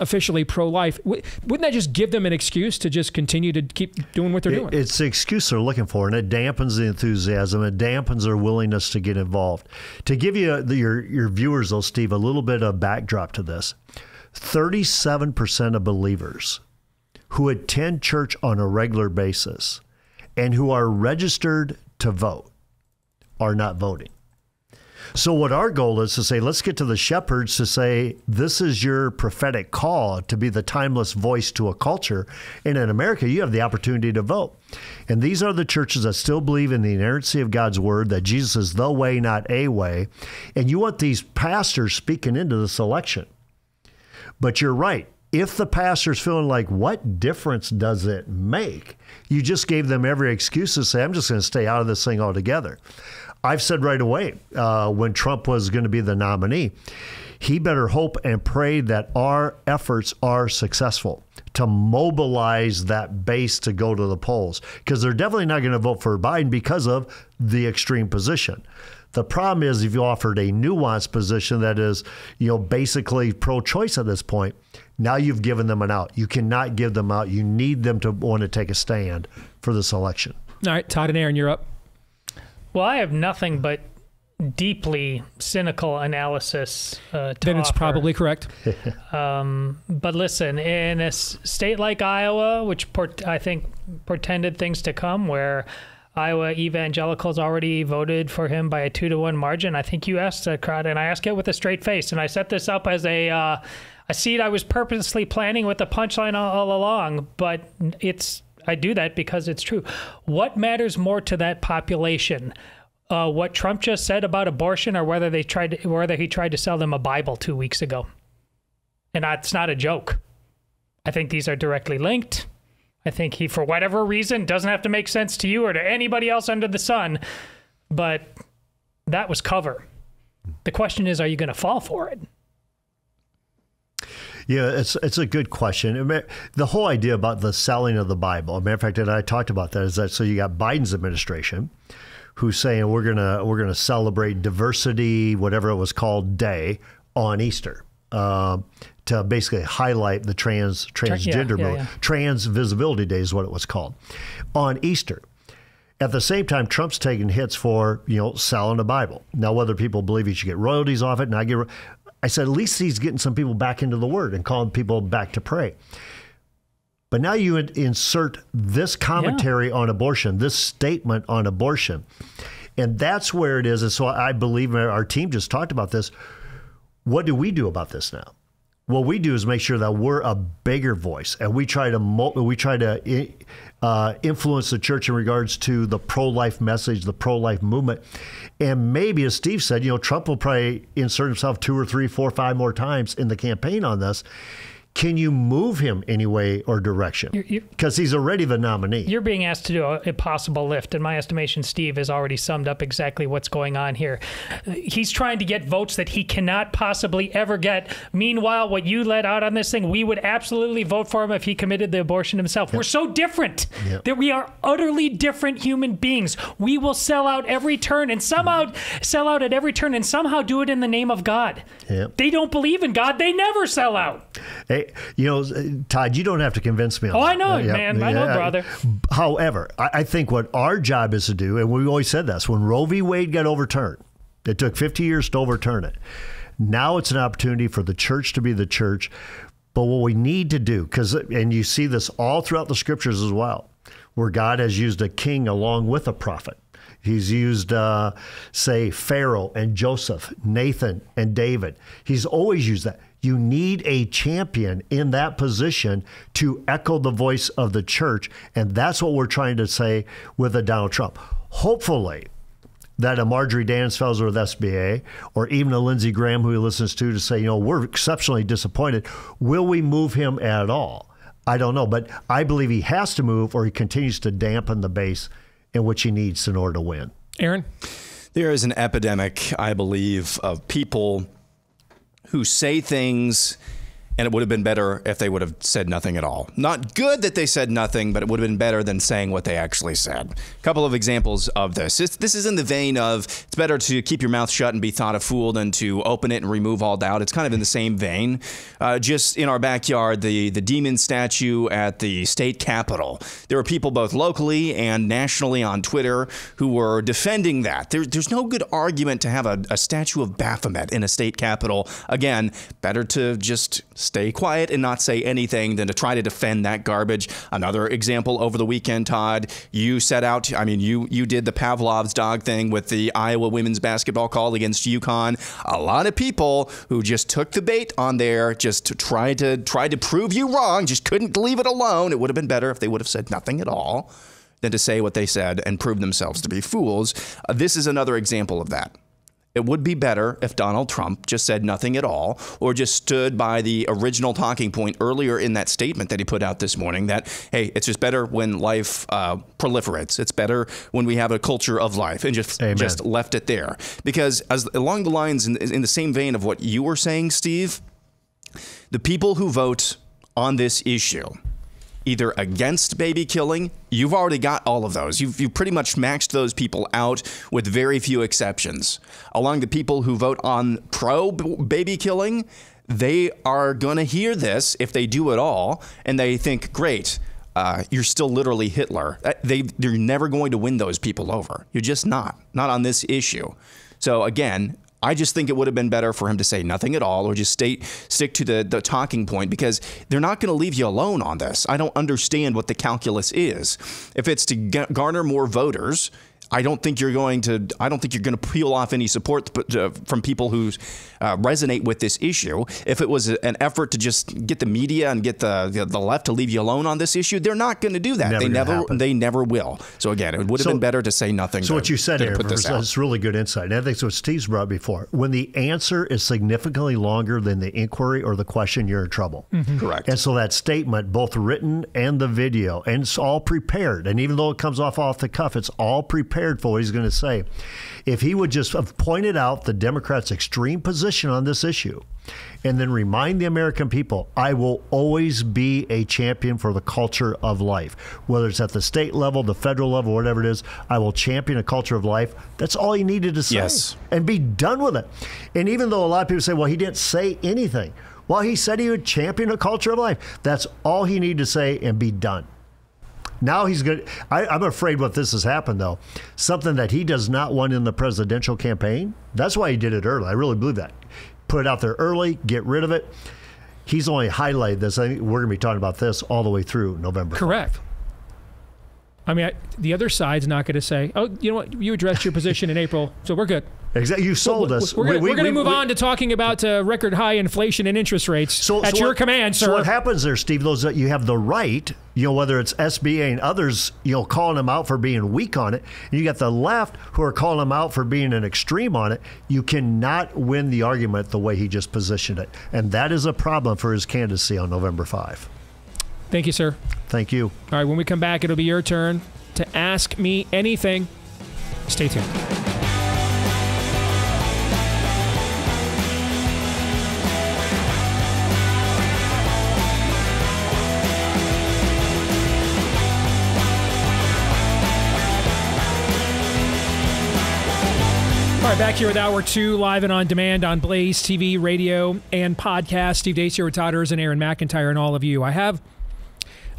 officially pro-life? Wouldn't that just give them an excuse to just continue to keep doing what they're doing? It's the excuse they're looking for, and it dampens the enthusiasm. It dampens their willingness to get involved. To give you your viewers, though, Steve, a little bit of backdrop to this, 37% of believers who attend church on a regular basis and who are registered to vote are not voting. So what our goal is to say, let's get to the shepherds to say, this is your prophetic call to be the timeless voice to a culture. And in America, you have the opportunity to vote. And these are the churches that still believe in the inerrancy of God's word, that Jesus is the way, not a way. And you want these pastors speaking into this election. But you're right. If the pastor's feeling like, what difference does it make? You just gave them every excuse to say, I'm just going to stay out of this thing altogether. I've said right away, when Trump was going to be the nominee, he better hope and pray that our efforts are successful to mobilize that base to go to the polls, because they're definitely not going to vote for Biden because of the extreme position. The problem is if you offered a nuanced position that is, you know, basically pro-choice at this point, now you've given them an out. You cannot give them out. You need them to want to take a stand for this election. All right, Todd and Aaron, you're up. Well, I have nothing but deeply cynical analysis to Then offer. It's probably correct. But listen, in a state like Iowa, which I think portended things to come, where Iowa evangelicals already voted for him by a 2-to-1 margin, I think you asked the crowd, and I asked it with a straight face, and I set this up as a seed I was purposely planning with a punchline all along, but it's... I do that because it's true. What matters more to that population? What Trump just said about abortion, or whether they tried to, whether he tried to sell them a Bible 2 weeks ago? And that's not a joke. I think these are directly linked. I think he, for whatever reason, doesn't have to make sense to you or to anybody else under the sun, but that was cover. The question is, are you going to fall for it? Yeah, it's a good question. The whole idea about the selling of the Bible, as a matter of fact, and I talked about that, is that so you got Biden's administration who's saying we're gonna celebrate diversity, whatever it was called, day on Easter to basically highlight the transgender movement. Trans Visibility Day is what it was called, on Easter. At the same time, Trump's taking hits for selling the Bible. Now, whether people believe he should get royalties off it, and I said, at least he's getting some people back into the word and calling people back to pray. But now you insert this commentary on abortion, this statement on abortion. And that's where it is. And so I believe our team just talked about this. What do we do about this now? What we do is make sure that we're a bigger voice, and we try to influence the church in regards to the pro-life message, the pro-life movement. And maybe, as Steve said, Trump will probably insert himself 2 or 3, 4, 5 more times in the campaign on this. Can you move him any way or direction? Because he's already the nominee. You're being asked to do an impossible lift. In my estimation, Steve has already summed up exactly what's going on here. He's trying to get votes that he cannot possibly ever get. Meanwhile, what you let out on this thing, we would absolutely vote for him if he committed the abortion himself. Yep. We're so different that we are utterly different human beings. We will sell out every turn and somehow sell out at every turn and somehow do it in the name of God. Yep. They don't believe in God. They never sell out. Hey, Todd, you don't have to convince me on that. Oh, I know, man. I know, brother. However, I think what our job is to do, and we always said this, when Roe v. Wade got overturned, it took 50 years to overturn it. Now it's an opportunity for the church to be the church. But what we need to do, and you see this all throughout the scriptures as well, where God has used a king along with a prophet. He's used, say, Pharaoh and Joseph, Nathan and David. He's always used that. You need a champion in that position to echo the voice of the church. And that's what we're trying to say with a Donald Trump. Hopefully that a Marjorie Dannenfelser with SBA, or even a Lindsey Graham who he listens to say, we're exceptionally disappointed. Will we move him at all? I don't know, but I believe he has to move, or he continues to dampen the base in which he needs in order to win. Aaron? There is an epidemic, I believe, of people who say things, and it would have been better if they would have said nothing at all. Not good that they said nothing, but it would have been better than saying what they actually said. A couple of examples of this. This is in the vein of, it's better to keep your mouth shut and be thought a fool than to open it and remove all doubt. It's kind of in the same vein. Just in our backyard, the demon statue at the state capitol. There were people both locally and nationally on Twitter who were defending that. There's no good argument to have a statue of Baphomet in a state capitol. Again, better to just stay quiet and not say anything than to try to defend that garbage. Another example over the weekend, Todd, you set out, I mean, you did the Pavlov's dog thing with the Iowa women's basketball call against UConn. A lot of people who just took the bait on there, just tried to prove you wrong, just couldn't leave it alone. It would have been better if they would have said nothing at all than to say what they said and prove themselves to be fools. This is another example of that. It would be better if Donald Trump just said nothing at all, or just stood by the original talking point earlier in that statement that he put out this morning that, hey, it's just better when life proliferates. It's better when we have a culture of life, and just left it there. Because as along the lines in the same vein of what you were saying, Steve, the people who vote on this issue either against baby killing, you've already got all of those. You've pretty much maxed those people out with very few exceptions. Along the people who vote on pro-baby killing, they are going to hear this, if they do at all, and they think, great, you're still literally Hitler. They're never going to win those people over. You're just not on this issue. So again, I just think it would have been better for him to say nothing at all, or just stick to the talking point, because they're not going to leave you alone on this. I don't understand what the calculus is. If it's to garner more voters, I don't think you're going to peel off any support from people who resonate with this issue. If it was an effort to just get the media and get the left to leave you alone on this issue, they're not going to do that. They never will. So again, it would have been better to say nothing. So what you said here is really good insight, and I think it's what Steve's brought before. When the answer is significantly longer than the inquiry or the question, you're in trouble. Mm-hmm. Correct. And so that statement, both written and the video, and it's all prepared. And even though it comes off the cuff, it's all prepared for what he's going to say. If he would just have pointed out the Democrats' extreme position on this issue, and then remind the American people, I will always be a champion for the culture of life. Whether it's at the state level, the federal level, whatever it is, I will champion a culture of life. That's all he needed to say. Yes. And be done with it. And even though a lot of people say, well, he didn't say anything. Well, he said he would champion a culture of life. That's all he needed to say, and be done. Now he's going to, I'm afraid what this has happened, though, something that he does not want in the presidential campaign. That's why he did it early. I really believe that. Put it out there early, get rid of it. He's only highlighted this. I think we're going to be talking about this all the way through November. Correct. 5th. I mean, the other side's not going to say, oh, you know what, you addressed your position in April, so we're good. Exactly. You sold us. We're going to move on to talking about record high inflation and interest rates at your command, sir. So what happens there, Steve, those that you have the right, you know, whether it's SBA and others, you know, calling them out for being weak on it. And you got the left who are calling them out for being an extreme on it. You cannot win the argument the way he just positioned it. And that is a problem for his candidacy on November 5. Thank you, sir. Thank you. All right. When we come back, it'll be your turn to ask me anything. Stay tuned. All right, back here with Hour 2, live and on demand on Blaze TV, radio, and podcast. Steve Deace here with Todd Erzen and Aaron McIntyre and all of you. I have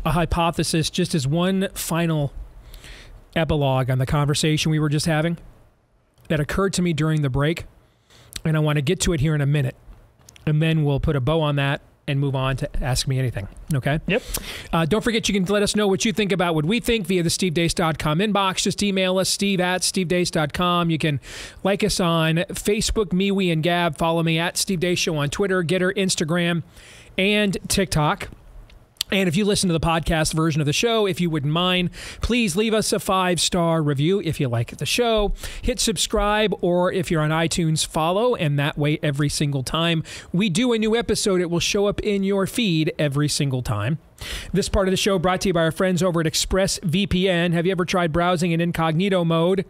a hypothesis just as one final epilogue on the conversation we were just having that occurred to me during the break, and I want to get to it here in a minute, and then we'll put a bow on that and move on to Ask Me Anything. Okay? Yep. Don't forget, you can let us know what you think about what we think via the stevedeace.com inbox. Just email us, steve@stevedeace.com. You can like us on Facebook, MeWe and Gab. Follow me at Steve Deace Show on Twitter, Getter, Instagram, and TikTok. And if you listen to the podcast version of the show, if you wouldn't mind, please leave us a 5-star review if you like the show. Hit subscribe, or if you're on iTunes, follow. And that way, every single time we do a new episode, it will show up in your feed every single time. This part of the show brought to you by our friends over at ExpressVPN. Have you ever tried browsing in incognito mode?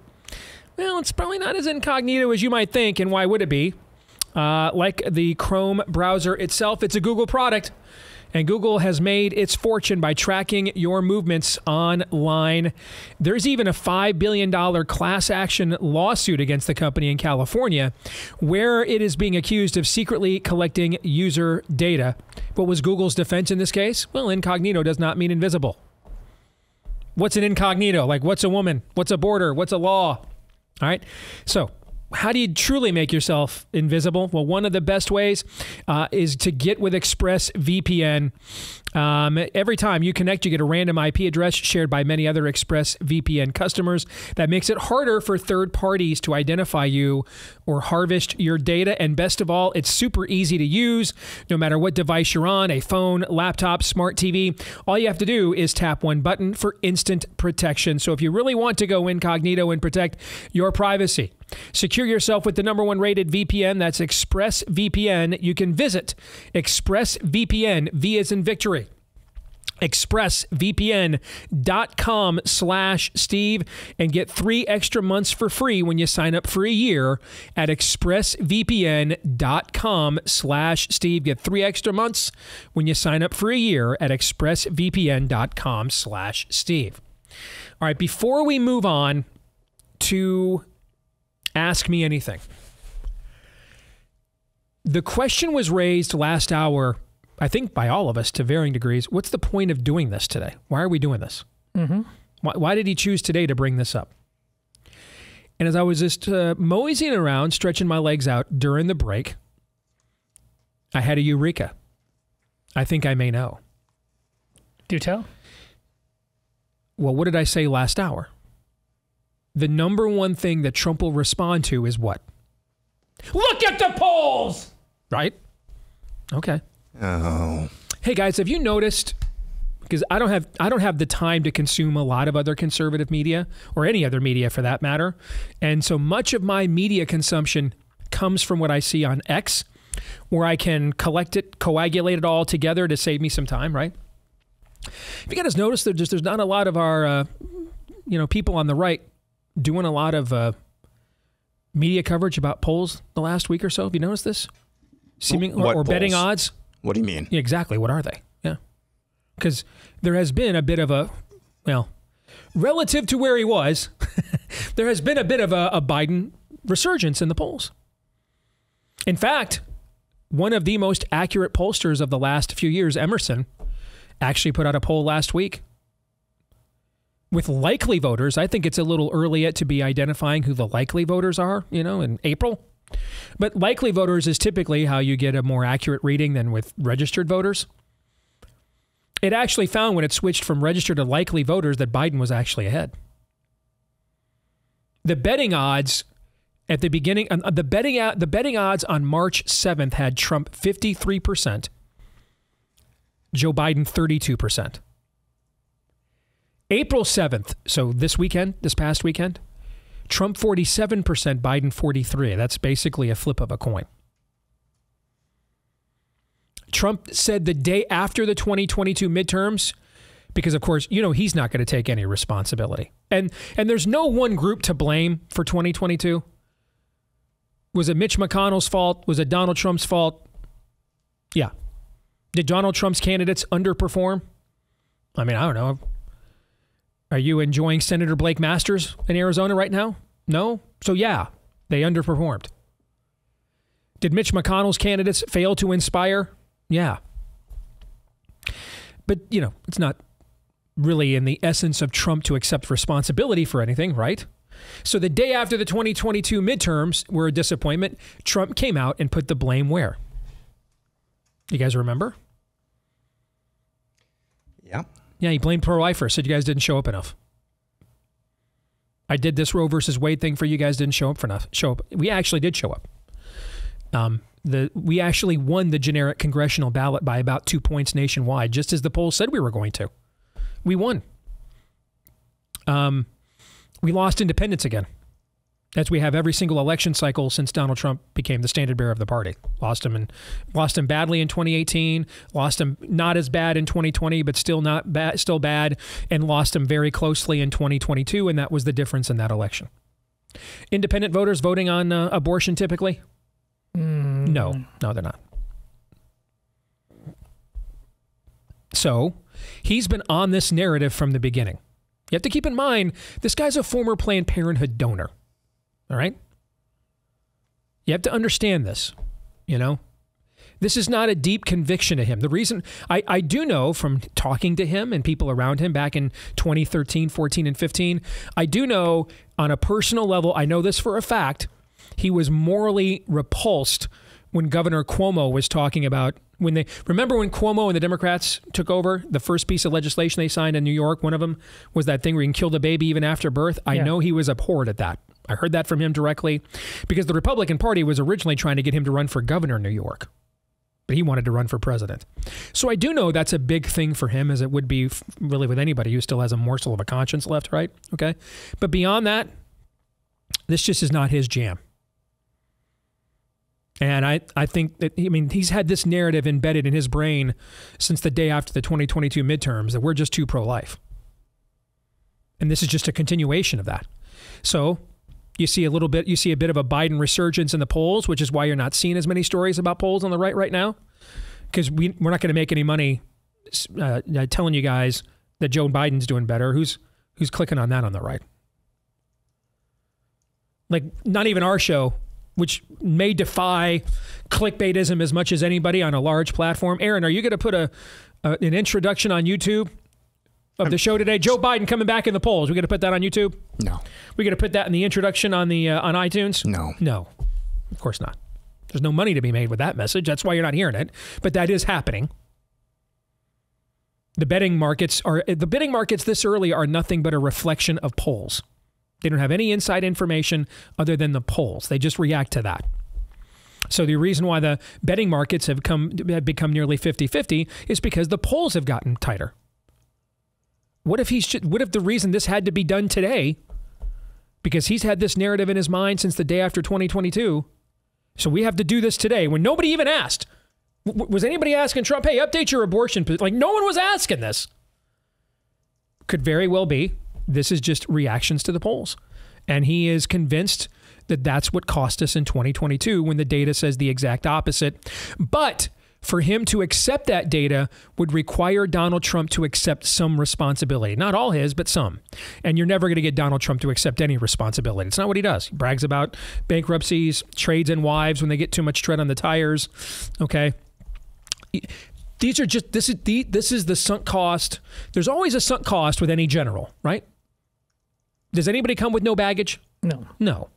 Well, it's probably not as incognito as you might think, and why would it be? Like the Chrome browser itself, it's a Google product. And Google has made its fortune by tracking your movements online. There's even a $5 billion class action lawsuit against the company in California, where it is being accused of secretly collecting user data. What was Google's defense in this case? Well, incognito does not mean invisible. What's an incognito? Like, what's a woman? What's a border? What's a law? All right. So How do you truly make yourself invisible? Well, one of the best ways is to get with ExpressVPN. Every time you connect, you get a random IP address shared by many other ExpressVPN customers. That makes it harder for third parties to identify you or harvest your data. And best of all, it's super easy to use no matter what device you're on, a phone, laptop, smart TV. All you have to do is tap one button for instant protection. So if you really want to go incognito and protect your privacy, secure yourself with the #1 rated VPN. That's ExpressVPN. You can visit ExpressVPN, V as in victory, expressvpn.com/Steve, and get 3 extra months for free when you sign up for a year at expressvpn.com/Steve. Get 3 extra months when you sign up for a year at expressvpn.com/Steve. All right, before we move on to Ask Me Anything, the question was raised last hour, I think by all of us to varying degrees, what's the point of doing this today? Why are we doing this? Mm-hmm. Why did he choose today to bring this up? And as I was just moseying around, stretching my legs out during the break, I had a eureka. I think I may know. Do tell. Well, what did I say last hour? The #1 thing that Trump will respond to is what? Look at the polls! Right? Okay. Oh. Hey guys, have you noticed, because I don't have the time to consume a lot of other conservative media, or any other media for that matter, and so much of my media consumption comes from what I see on X, where I can collect it, coagulate it all together to save me some time, right? If you guys noticed, there's not a lot of our people on the right doing a lot of media coverage about polls the last week or so. Have you noticed this? Or betting odds. What do you mean? Exactly. What are they? Yeah. Because there has been a bit of a, well, relative to where he was, there has been a bit of a Biden resurgence in the polls. In fact, one of the most accurate pollsters of the last few years, Emerson, actually put out a poll last week with likely voters. I think it's a little early yet to be identifying who the likely voters are, you know, in April. But likely voters is typically how you get a more accurate reading than with registered voters. It actually found when it switched from registered to likely voters that Biden was actually ahead. The betting odds at the beginning, the betting odds on March 7th had Trump 53%, Joe Biden 32%. April 7th, so this weekend, this past weekend, Trump 47%, Biden 43%. That's basically a flip of a coin. Trump said the day after the 2022 midterms, because of course, you know, he's not going to take any responsibility. And there's no one group to blame for 2022. Was it Mitch McConnell's fault? Was it Donald Trump's fault? Yeah. Did Donald Trump's candidates underperform? I mean, I don't know. Are you enjoying Senator Blake Masters in Arizona right now? No? So yeah, they underperformed. Did Mitch McConnell's candidates fail to inspire? Yeah. But, you know, it's not really in the essence of Trump to accept responsibility for anything, right? So the day after the 2022 midterms were a disappointment, Trump came out and put the blame where? You guys remember? Yeah. Yeah, he blamed pro-lifers, said you guys didn't show up enough. I did this Roe versus Wade thing for you guys, didn't show up for enough. Show up. We actually did show up. We actually won the generic congressional ballot by about 2 points nationwide, just as the polls said we were going to. We won. We lost independents again, as we have every single election cycle since Donald Trump became the standard bearer of the party. Lost him badly in 2018, lost him not as bad in 2020, but still not bad, still bad, and lost him very closely in 2022, and that was the difference in that election. Independent voters voting on abortion typically? No, they're not. So, he's been on this narrative from the beginning. You have to keep in mind, this guy's a former Planned Parenthood donor. All right? You have to understand this, you know? This is not a deep conviction to him. The reason, I do know from talking to him and people around him back in 2013, 14, and 15, I do know on a personal level, I know this for a fact, he was morally repulsed when Governor Cuomo was talking about when they remember when Cuomo and the Democrats took over, the first piece of legislation they signed in New York, one of them was that thing where you can kill the baby even after birth. I know he was abhorred at that. I heard that from him directly because the Republican Party was originally trying to get him to run for governor in New York, but he wanted to run for president. So I do know that's a big thing for him, as it would be really with anybody who still has a morsel of a conscience left, right? Okay. But beyond that, this just is not his jam. And I think that, I mean, he's had this narrative embedded in his brain since the day after the 2022 midterms that we're just too pro-life. And this is just a continuation of that. So you see a little bit, you see a bit of a Biden resurgence in the polls, which is why you're not seeing as many stories about polls on the right right now, because we're not going to make any money telling you guys that Joe Biden's doing better. Who's clicking on that on the right? Like, not even our show, which may defy clickbaitism as much as anybody on a large platform. Aaron, are you going to put an introduction on YouTube of the show today? Joe Biden coming back in the polls. We're going to put that on YouTube? No. We're going to put that in the introduction on the on iTunes? No. No, of course not. There's no money to be made with that message. That's why you're not hearing it. But that is happening. The betting markets this early are nothing but a reflection of polls. They don't have any inside information other than the polls. They just react to that. So the reason why the betting markets have become nearly 50-50 is because the polls have gotten tighter. What if the reason this had to be done today, because he's had this narrative in his mind since the day after 2022, so we have to do this today when nobody even asked. Was anybody asking Trump, hey, update your abortion? Like, no one was asking this. Could very well be. This is just reactions to the polls. And he is convinced that that's what cost us in 2022 when the data says the exact opposite. But for him to accept that data would require Donald Trump to accept some responsibility. Not all his, but some. And you're never going to get Donald Trump to accept any responsibility. It's not what he does. He brags about bankruptcies, trades in wives when they get too much tread on the tires. Okay. These are just, this is the sunk cost. There's always a sunk cost with any general, right? Does anybody come with no baggage? No. No.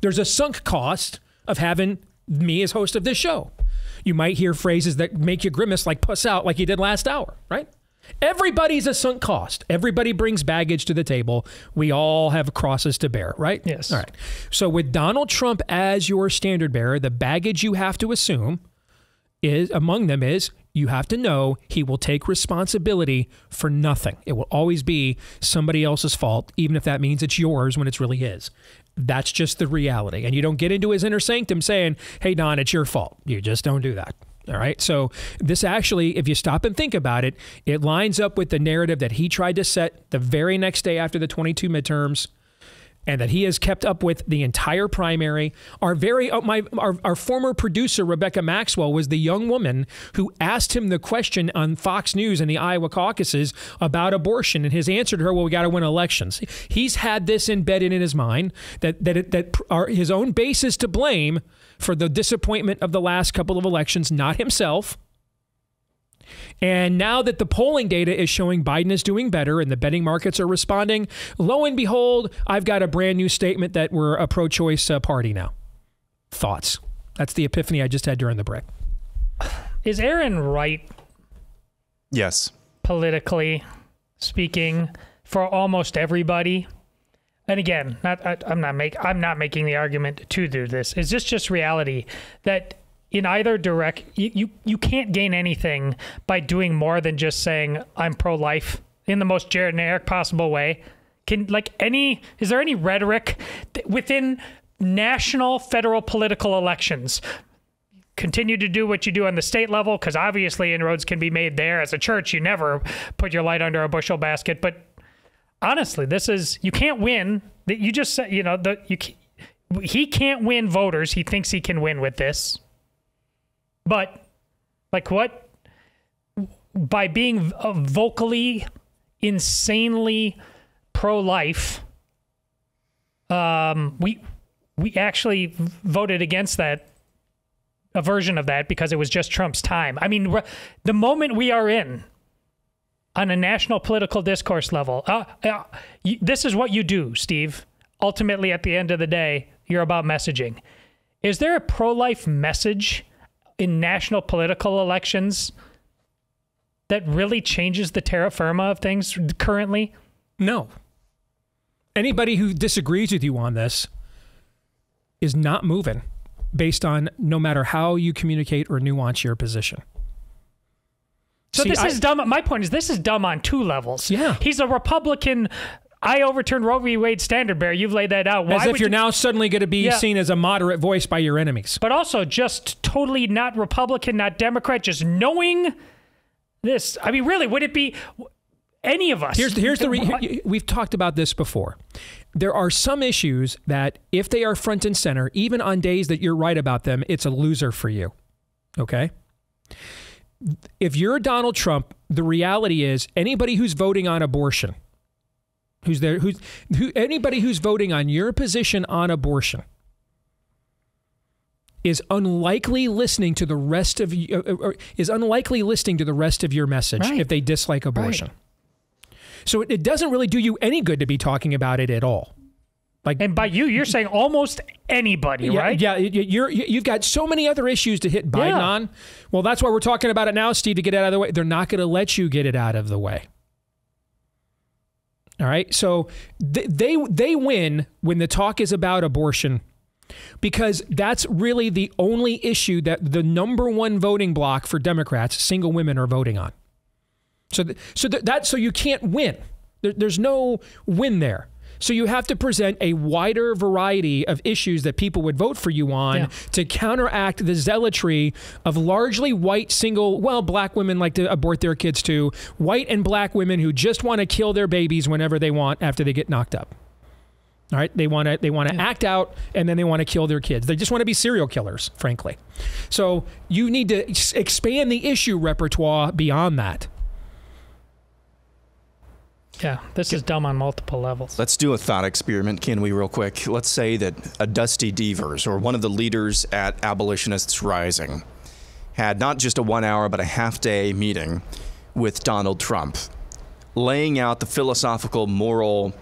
There's a sunk cost of having me as host of this show. You might hear phrases that make you grimace, like puss out, like you did last hour, right? Everybody's a sunk cost. Everybody brings baggage to the table. We all have crosses to bear, right? Yes. All right. So with Donald Trump as your standard bearer, the baggage you have to assume is, among them is, you have to know he will take responsibility for nothing. It will always be somebody else's fault, even if that means it's yours when it's really his. That's just the reality. And you don't get into his inner sanctum saying, hey, Don, it's your fault. You just don't do that. All right. So this actually, if you stop and think about it, it lines up with the narrative that he tried to set the very next day after the 22 midterms, and that he has kept up with the entire primary. Our former producer, Rebecca Maxwell, was the young woman who asked him the question on Fox News in the Iowa caucuses about abortion, and his answer to her, well, we got to win elections. He's had this embedded in his mind that his own base is to blame for the disappointment of the last couple of elections, not himself. And now that the polling data is showing Biden is doing better and the betting markets are responding, lo and behold, I've got a brand new statement that we're a pro-choice party now. Thoughts? That's the epiphany I just had during the break. Is Aaron right? Yes. Politically speaking, for almost everybody. And again, I'm not making the argument to do this. Is this just reality that in either direct, you can't gain anything by doing more than just saying I'm pro-life in the most generic possible way? Is there any rhetoric within national federal political elections? Continue to do what you do on the state level, because obviously inroads can be made there. As a church, you never put your light under a bushel basket. But honestly, this is, you can't win. You just said, you know, he can't win voters. He thinks he can win with this. But, like, what? By being vocally, insanely pro-life, we actually voted against that, a version of that, because it was just Trump's time. I mean, the moment we are in, on a national political discourse level, this is what you do, Steve. Ultimately, at the end of the day, you're about messaging. Is there a pro-life message in national political elections that really changes the terra firma of things currently? No. Anybody who disagrees with you on this is not moving based on no matter how you communicate or nuance your position. So see, this is dumb. My point is this is dumb on two levels. Yeah. He's a Republican. I overturned Roe v. Wade standard bearer. You've laid that out. Why as if you're now suddenly going to be seen as a moderate voice by your enemies. But also just totally not Republican, not Democrat, just knowing this. I mean, really, would it be any of us? We've talked about this before. There are some issues that if they are front and center, even on days that you're right about them, it's a loser for you. Okay? If you're Donald Trump, the reality is anybody who's voting on abortion, anybody who's voting on your position on abortion is unlikely listening to the rest of your message if they dislike abortion. Right. So it doesn't really do you any good to be talking about it at all. Like, and by you're saying almost anybody, right? Yeah, you've got so many other issues to hit Biden on. Well, that's why we're talking about it now, Steve, to get it out of the way. They're not going to let you get it out of the way. All right, so they win when the talk is about abortion because that's really the only issue that the #1 voting block for Democrats, single women, are voting on. So you can't win. There's no win there. So you have to present a wider variety of issues that people would vote for you on to counteract the zealotry of largely white black women like to abort their kids too, white and black women who just want to kill their babies whenever they want after they get knocked up. All right, they want to act out and then they want to kill their kids. They just want to be serial killers, frankly. So you need to expand the issue repertoire beyond that. Yeah, this is dumb on multiple levels. Let's do a thought experiment, can we, real quick? Let's say that a Dusty Deevers, or one of the leaders at Abolitionists Rising, had not just a 1 hour, but a half-day meeting with Donald Trump, laying out the philosophical, moral,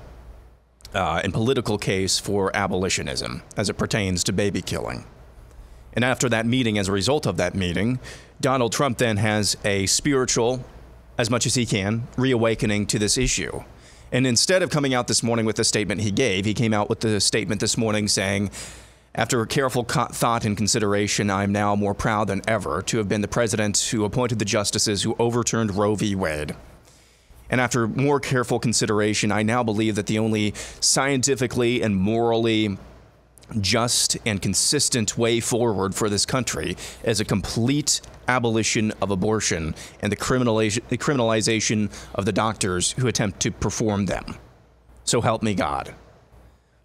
and political case for abolitionism as it pertains to baby killing. And after that meeting, as a result of that meeting, Donald Trump then has a spiritual, as much as he can, reawakening to this issue. And instead of coming out this morning with the statement he gave, he came out with the statement this morning saying, after careful thought and consideration, I'm now more proud than ever to have been the president who appointed the justices who overturned Roe v. Wade. And after more careful consideration, I now believe that the only scientifically and morally just and consistent way forward for this country is a complete abolition of abortion and the criminalization of the doctors who attempt to perform them. So help me God.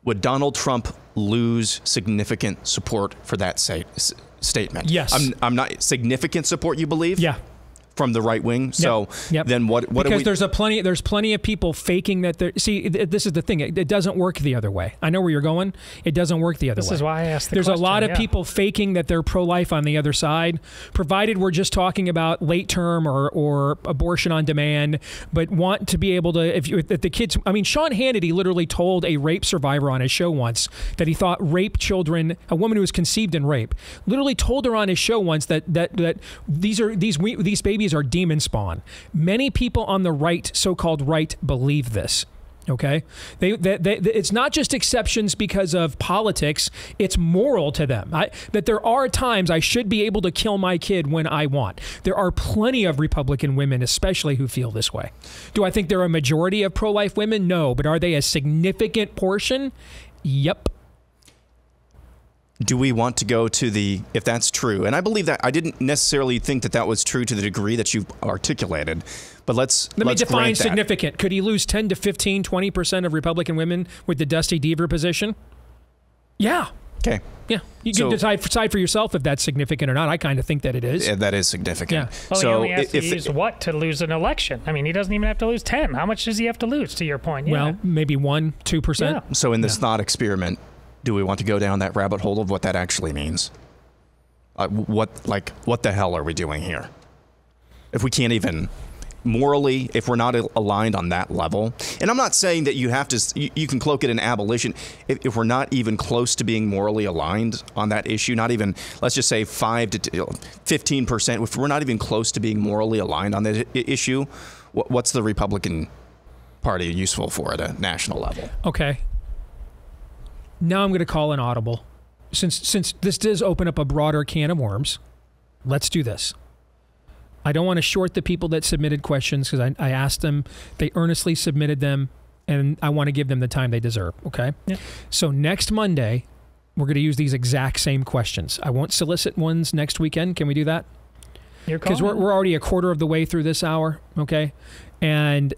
Would Donald Trump lose significant support for that statement? Yes. I'm not significant support, you believe? Yeah. From the right wing. So then what because there's plenty of people faking that they're this is the thing. It doesn't work the other way. I know where you're going. It doesn't work the other way. This is why I asked the question. There's a lot of people faking that they're pro-life on the other side, provided we're just talking about late term or abortion on demand, but want to be able to if the kids, I mean, Sean Hannity literally told a rape survivor on his show once that he thought rape children, a woman who was conceived in rape, literally told her on his show once that these babies are demon spawn. Many people on the right, so-called right, believe this. Okay, it's not just exceptions because of politics; it's moral to them. That there are times I should be able to kill my kid when I want. There are plenty of Republican women, especially, who feel this way. Do I think there are a majority of pro-life women? No, but are they a significant portion? Yep. Do we want to go to if that's true? And I believe that I didn't necessarily think that was true to the degree that you've articulated, but let's define significant. Could he lose 10 to 15, 20% of Republican women with the Dusty Deever position? Yeah. Okay. Yeah. You can decide for yourself if that's significant or not. I kind of think that it is. Yeah, that is significant. Yeah. Well, so he only has to use what to lose an election? I mean, he doesn't even have to lose 10. How much does he have to lose, to your point? Yeah. Well, maybe 1, 2%. Yeah. So in this thought experiment, do we want to go down that rabbit hole of what that actually means? What the hell are we doing here? If we can't even morally, if we're not aligned on that level, and I'm not saying that you have to, you can cloak it in abolition, if we're not even close to being morally aligned on that issue, not even, let's just say 5 to 15%, if we're not even close to being morally aligned on that issue, what's the Republican Party useful for at a national level? Okay. Now I'm going to call an audible. Since this does open up a broader can of worms, let's do this. I don't want to short the people that submitted questions because I asked them. They earnestly submitted them, and I want to give them the time they deserve, okay? Yeah. So next Monday, we're going to use these exact same questions. I won't solicit ones next weekend. Can we do that? Because we're already a quarter of the way through this hour, okay? And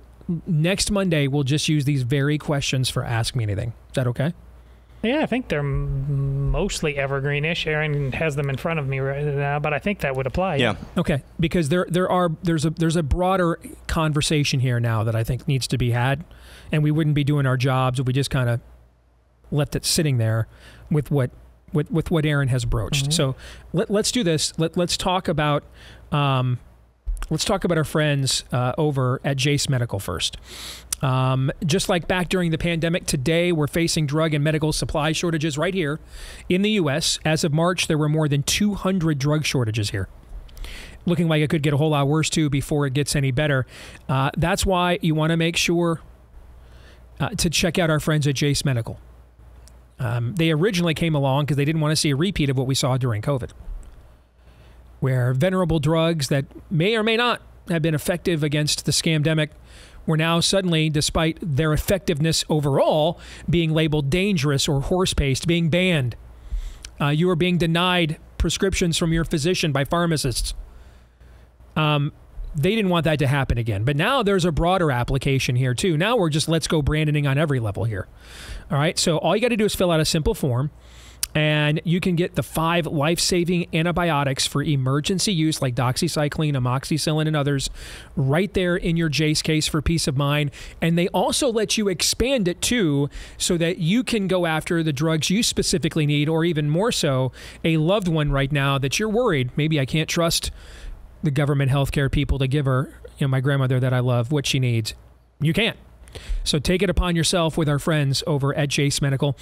next Monday, we'll just use these very questions for Ask Me Anything. Is that okay? Yeah, I think they're mostly evergreenish. Aaron has them in front of me right now, but I think that would apply. Yeah. Okay, because there's a broader conversation here now that I think needs to be had, and we wouldn't be doing our jobs if we just kind of left it sitting there with what Aaron has broached. Mm-hmm. So let's do this. Let's talk about our friends over at Jase Medical first. Just like back during the pandemic, today we're facing drug and medical supply shortages right here in the U.S. As of March, there were more than 200 drug shortages here. Looking like it could get a whole lot worse, too, before it gets any better. That's why you want to make sure to check out our friends at Jase Medical. They originally came along because they didn't want to see a repeat of what we saw during COVID, where venerable drugs that may or may not have been effective against the scamdemic were now suddenly, despite their effectiveness overall, being labeled dangerous or horse-paced, being banned. You are being denied prescriptions from your physician by pharmacists. They didn't want that to happen again. But now there's a broader application here, too. Now we're just let's go branding on every level here. All right, so all you got to do is fill out a simple form, and you can get the 5 life-saving antibiotics for emergency use like doxycycline, amoxicillin, and others right there in your Jase case for peace of mind. And they also let you expand it, too, so that you can go after the drugs you specifically need, or even more so, a loved one right now that you're worried. Maybe I can't trust the government healthcare people to give her, you know, my grandmother that I love, what she needs. You can't. So take it upon yourself with our friends over at Jase Medical.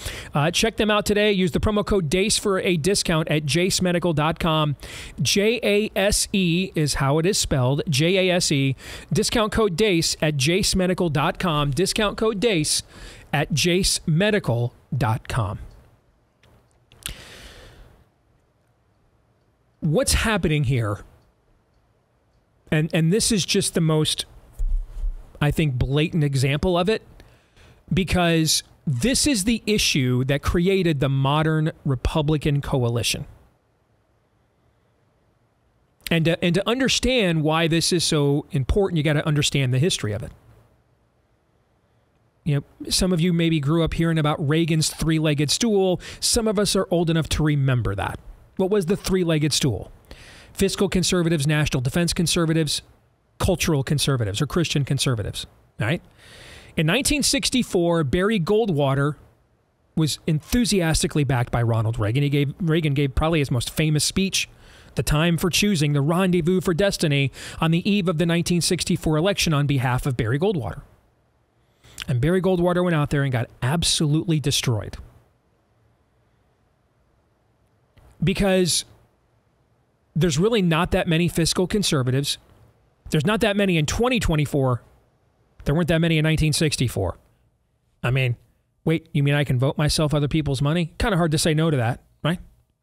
Check them out today. Use the promo code DACE for a discount at jasemedical.com. J-A-S-E is how it is spelled. J-A-S-E. Discount code DACE at jasemedical.com. Discount code DACE at jasemedical.com. What's happening here? And this is just the most, I think, blatant example of it, because this is the issue that created the modern Republican coalition. And to understand why this is so important, you got to understand the history of it. You know, some of you maybe grew up hearing about Reagan's three-legged stool. Some of us are old enough to remember that. What was the three-legged stool? Fiscal conservatives, national defense conservatives, cultural conservatives, or Christian conservatives, right? In 1964, Barry Goldwater was enthusiastically backed by Ronald Reagan. Reagan gave probably his most famous speech, The Time for Choosing, The Rendezvous for Destiny, on the eve of the 1964 election on behalf of Barry Goldwater. And Barry Goldwater went out there and got absolutely destroyed. Because there's really not that many fiscal conservatives. There's not that many in 2024. There weren't that many in 1964. I mean, wait, you mean I can vote myself other people's money? Kind of hard to say no to that, right?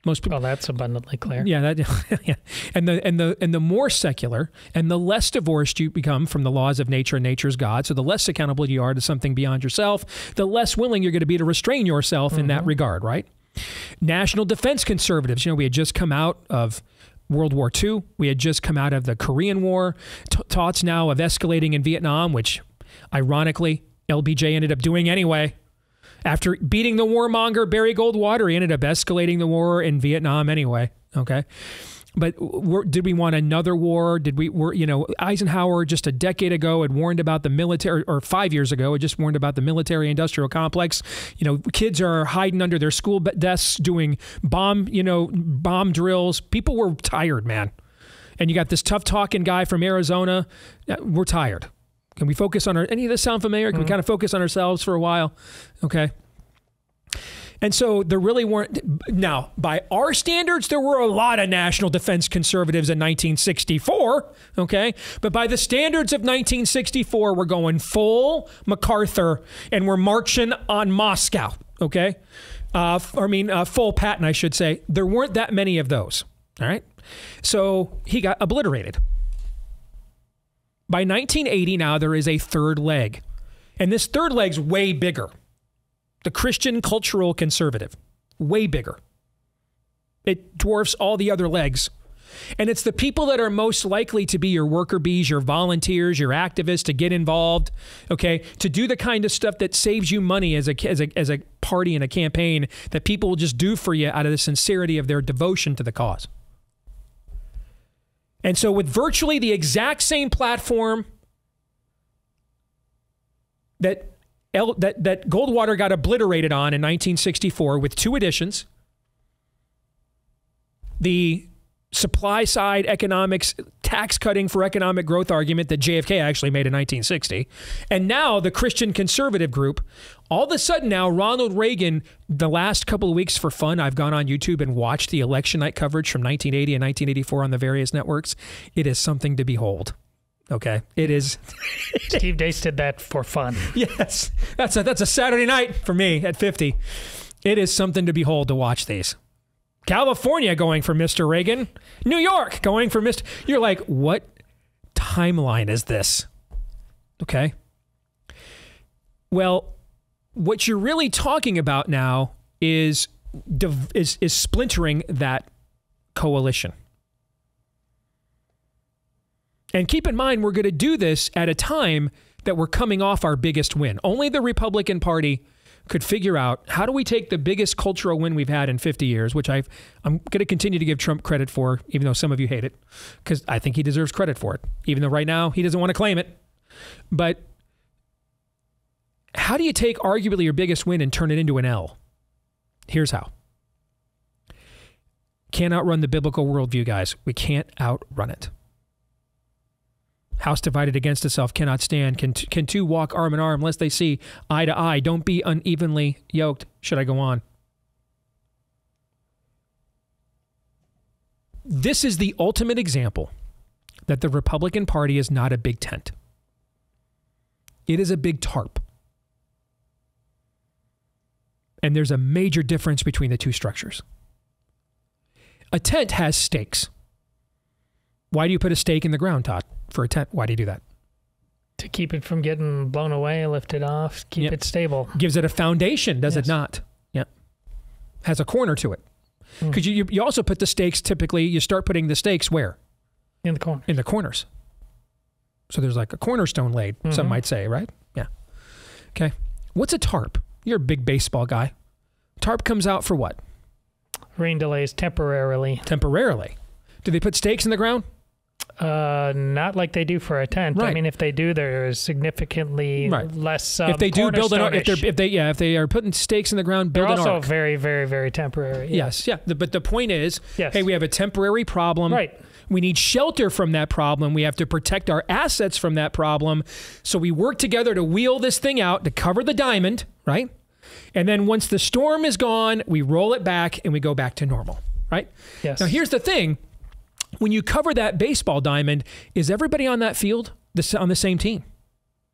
Most people. Well, that's abundantly clear. Yeah, that, yeah. And the more secular and the less divorced you become from the laws of nature and nature's God, so the less accountable you are to something beyond yourself, the less willing you're going to be to restrain yourself in that regard, right? National defense conservatives. You know, we had just come out of World War II. We had just come out of the Korean War. Thoughts now of escalating in Vietnam, which ironically LBJ ended up doing anyway. After beating the warmonger Barry Goldwater, he ended up escalating the war in Vietnam anyway. Okay. But did we want another war? You know, Eisenhower just a decade ago had warned about the military, or 5 years ago, had just warned about the military-industrial complex. You know, kids are hiding under their school desks doing bomb drills. People were tired, man. And you got this tough-talking guy from Arizona. We're tired. Can we focus on our... Any of this sound familiar? Can we kind of focus on ourselves for a while? Okay. And so there really weren't... Now, by our standards, there were a lot of national defense conservatives in 1964, okay? But by the standards of 1964, we're going full MacArthur, and we're marching on Moscow, okay? Full Patton, I should say. There weren't that many of those, all right? So he got obliterated. By 1980, now there is a third leg. And this third leg's way bigger. The Christian cultural conservative, way bigger. It dwarfs all the other legs. And it's the people that are most likely to be your worker bees, your volunteers, your activists, to get involved, okay, to do the kind of stuff that saves you money as a party and a campaign that people will just do for you out of the sincerity of their devotion to the cause. And so with virtually the exact same platform that Goldwater got obliterated on in 1964 with two additions, the supply side economics, tax cutting for economic growth argument that JFK actually made in 1960. And now the Christian conservative group, all of a sudden now Ronald Reagan, the last couple of weeks for fun, I've gone on YouTube and watched the election night coverage from 1980 and 1984 on the various networks. It is something to behold. Okay, it is. Steve Deace did that for fun. Yes, that's a Saturday night for me at 50. It is something to behold to watch these. California going for Mr. Reagan. New York going for Mr. You're like, what timeline is this? Okay. Well, what you're really talking about now is splintering that coalition. And keep in mind, we're going to do this at a time that we're coming off our biggest win. Only the Republican Party could figure out, how do we take the biggest cultural win we've had in 50 years, which I'm going to continue to give Trump credit for, even though some of you hate it, because I think he deserves credit for it, even though right now he doesn't want to claim it. But how do you take arguably your biggest win and turn it into an L? Here's how. Can't outrun the biblical worldview, guys. We can't outrun it. House divided against itself cannot stand. Can two walk arm in arm lest they see eye to eye? Don't be unevenly yoked. Should I go on? This is the ultimate example that the Republican Party is not a big tent. It is a big tarp. And there's a major difference between the two structures. A tent has stakes. Why do you put a stake in the ground, Todd? For a tent, why do you do that? To keep it from getting blown away, lifted off, keep it stable. Gives it a foundation, does it not? Yeah. Has a corner to it. Because you also put the stakes, typically, you start putting the stakes where? In the corners. In the corners. So there's like a cornerstone laid, some might say, right? Yeah. Okay. What's a tarp? You're a big baseball guy. Tarp comes out for what? Rain delays temporarily. Temporarily. Do they put stakes in the ground? Not like they do for a tent. Right. I mean, if they do, there's significantly less. If they do build an ark, if they are putting stakes in the ground, build an ark. They're also very, very, very temporary. Yes, yeah. But the point is, hey, we have a temporary problem. Right. We need shelter from that problem. We have to protect our assets from that problem. So we work together to wheel this thing out to cover the diamond, right? And then once the storm is gone, we roll it back and we go back to normal, right? Yes. Now here's the thing. When you cover that baseball diamond, is everybody on that field on the same team?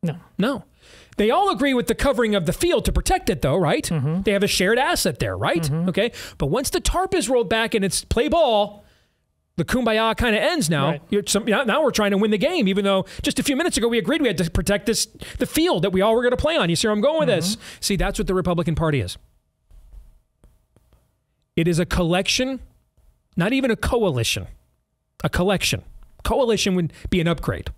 No. No. They all agree with the covering of the field to protect it, though, right? They have a shared asset there, right? Okay. But once the tarp is rolled back and it's play ball, the kumbaya kind of ends now. Right. Now we're trying to win the game, even though just a few minutes ago we agreed we had to protect the field that we all were going to play on. You see where I'm going with this? See, that's what the Republican Party is. It is a collection, not even a coalition. A collection. Coalition would be an upgrade.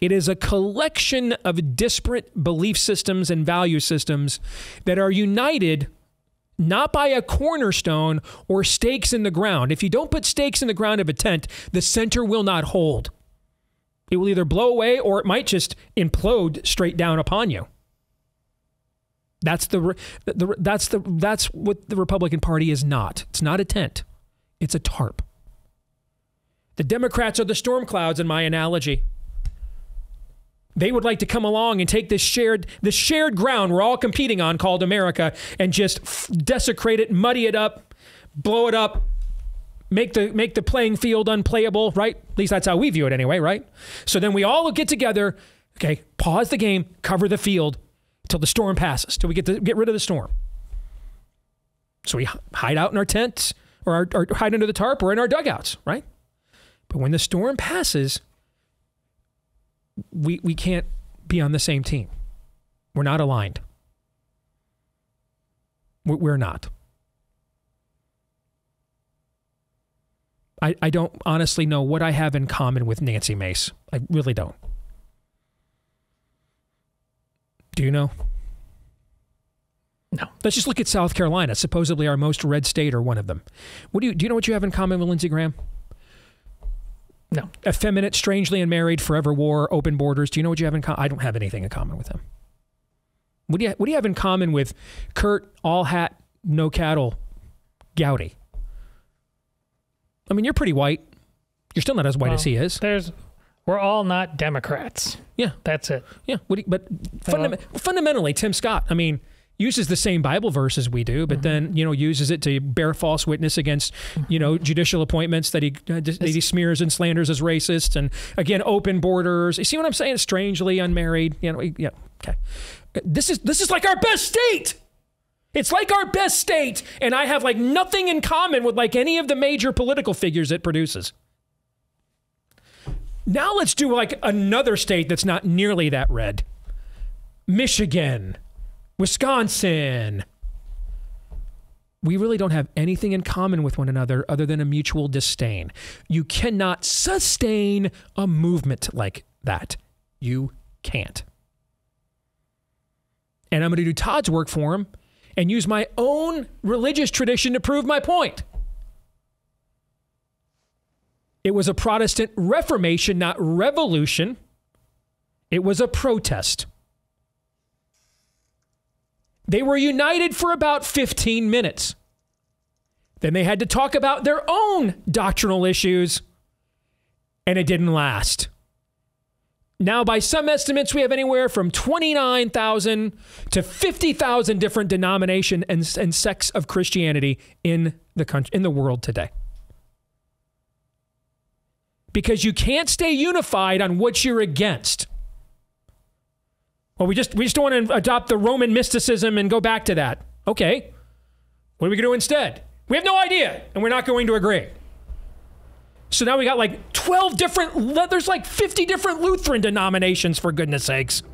It is a collection of disparate belief systems and value systems that are united not by a cornerstone or stakes in the ground. If you don't put stakes in the ground of a tent, the center will not hold. It will either blow away or it might just implode straight down upon you. That's that's what the Republican Party is not. It's not a tent. It's a tarp. The Democrats are the storm clouds in my analogy. They would like to come along and take this shared ground we're all competing on called America and just desecrate it, muddy it up, blow it up, make the playing field unplayable, right? At least that's how we view it anyway, right? So then we all get together, okay, pause the game, cover the field till the storm passes, till we get rid of the storm. So we hide out in our tents or hide under the tarp or in our dugouts, right? But when the storm passes, we can't be on the same team. We're not aligned. We're not. I don't honestly know what I have in common with Nancy Mace. I really don't. Do you know? No. Let's just look at South Carolina, supposedly our most red state or one of them. Do you know what you have in common with Lindsey Graham? No. Effeminate, strangely unmarried, forever war, open borders. Do you know what you have in common? I don't have anything in common with him. What do you have in common with Kurt, all hat, no cattle, Gowdy? I mean, you're pretty white. You're still not as white as he is. We're all not Democrats. Yeah. That's it. Yeah. But fundamentally, Tim Scott, I mean, uses the same Bible verse as we do, but then, you know, uses it to bear false witness against, you know, judicial appointments that he smears and slanders as racist. And again, open borders. You see what I'm saying? Strangely unmarried. You know, yeah. Okay. This is like our best state. It's like our best state. And I have like nothing in common with like any of the major political figures it produces. Now let's do like another state that's not nearly that red. Michigan. Wisconsin. We really don't have anything in common with one another other than a mutual disdain. You cannot sustain a movement like that. You can't. And I'm going to do Todd's work for him and use my own religious tradition to prove my point. It was a Protestant Reformation, not revolution. It was a protest. They were united for about 15 minutes. Then they had to talk about their own doctrinal issues, and it didn't last. Now, by some estimates, we have anywhere from 29,000 to 50,000 different denominations and sects of Christianity in the world today. Because you can't stay unified on what you're against. Well, we just don't want to adopt the Roman mysticism and go back to that. Okay. What are we going to do instead? We have no idea, and we're not going to agree. So now we got like 12 different, there's like 50 different Lutheran denominations, for goodness sakes.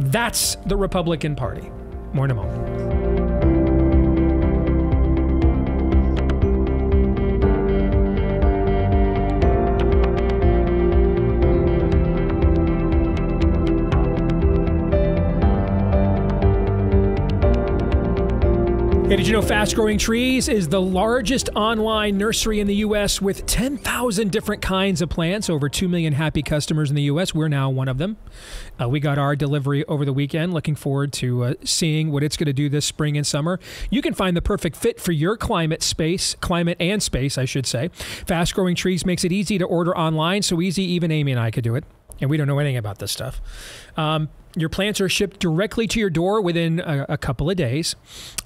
That's the Republican Party. More in a moment. Hey, did you know Fast Growing Trees is the largest online nursery in the U.S. with 10,000 different kinds of plants, over 2 million happy customers in the U.S. We're now one of them. We got our delivery over the weekend. Looking forward to seeing what it's going to do this spring and summer. You can find the perfect fit for your climate and space, I should say. Fast Growing Trees makes it easy to order online, so easy even Amy and I could do it. And we don't know anything about this stuff. Your plants are shipped directly to your door within a couple of days.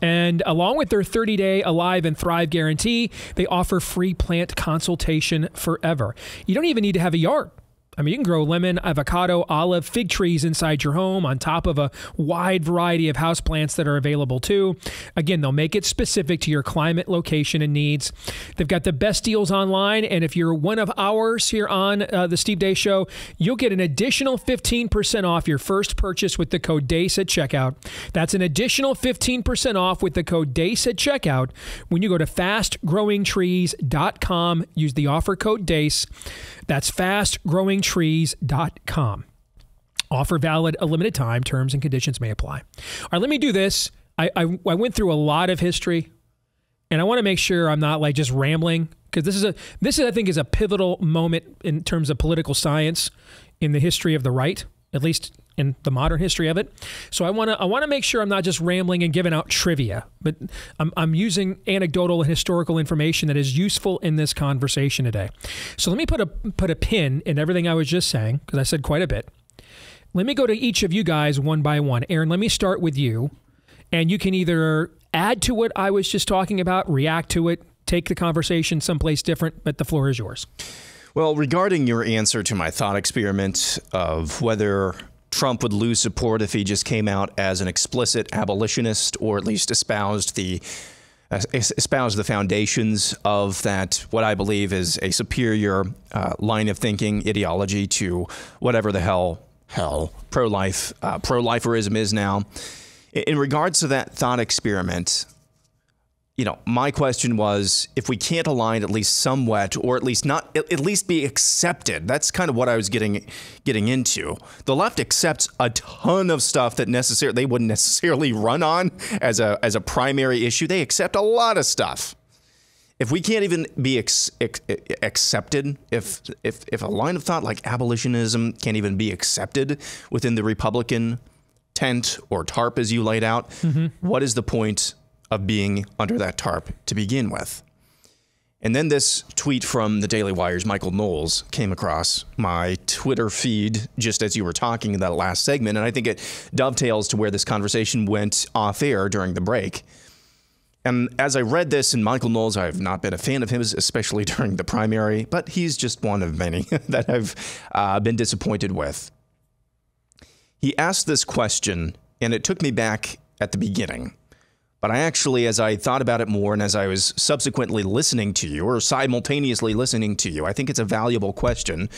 And along with their 30-day Alive and Thrive guarantee, they offer free plant consultation forever. You don't even need to have a yard. I mean, you can grow lemon, avocado, olive, fig trees inside your home on top of a wide variety of houseplants that are available too. Again, they'll make it specific to your climate, location, and needs. They've got the best deals online, and if you're one of ours here on the Steve Deace Show, you'll get an additional 15% off your first purchase with the code DACE at checkout. That's an additional 15% off with the code DACE at checkout when you go to fastgrowingtrees.com. Use the offer code DACE. That's fastgrowingtrees.com. Offer valid a limited time. Terms and conditions may apply. All right, let me do this. I went through a lot of history, and I want to make sure I'm not like just rambling, because this is I think is a pivotal moment in terms of political science in the history of the right. At least in the modern history of it. So I want to make sure I'm not just rambling and giving out trivia, but I'm using anecdotal and historical information that is useful in this conversation today. So let me put a pin in everything I was just saying, because I said quite a bit. Let me go to each of you guys one by one. Aaron, let me start with you, and you can either add to what I was just talking about, react to it, take the conversation someplace different, but the floor is yours. Well, regarding your answer to my thought experiment of whether Trump would lose support if he just came out as an explicit abolitionist, or at least espoused the foundations of that, what I believe is a superior line of thinking, ideology to whatever the hell pro-life, pro-liferism is now. In regards to that thought experiment, you know, my question was, if we can't align at least somewhat, or at least not, at least be accepted. That's kind of what I was getting into. The left accepts a ton of stuff that they wouldn't necessarily run on as a primary issue. They accept a lot of stuff. If we can't even be accepted, if a line of thought like abolitionism can't even be accepted within the Republican tent or tarp as you laid out, what is the point of being under that tarp to begin with? And then this tweet from the Daily Wire's Michael Knowles came across my Twitter feed just as you were talking in that last segment, and I think it dovetails to where this conversation went off air during the break. And as I read this, and Michael Knowles, I have not been a fan of him, especially during the primary, but he's just one of many that I've been disappointed with. He asked this question, and it took me back at the beginning. But I actually, as I thought about it more, and as I was subsequently listening to you, or simultaneously listening to you, I think it's a valuable question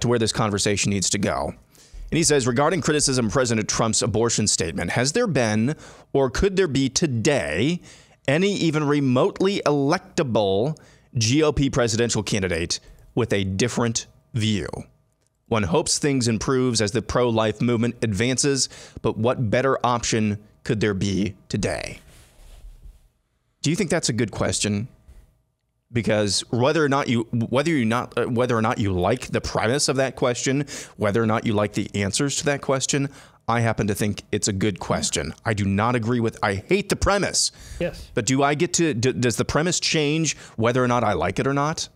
to where this conversation needs to go. And he says, regarding criticism of President Trump's abortion statement, has there been, or could there be today, any even remotely electable GOP presidential candidate with a different view? One hopes things improves as the pro-life movement advances, but what better option could there be today? Do you think that's a good question? Because whether or not you like the premise of that question, whether or not you like the answers to that question, I happen to think it's a good question. I do not agree with. I hate the premise. Yes. But do I get to? Does the premise change whether or not I like it or not?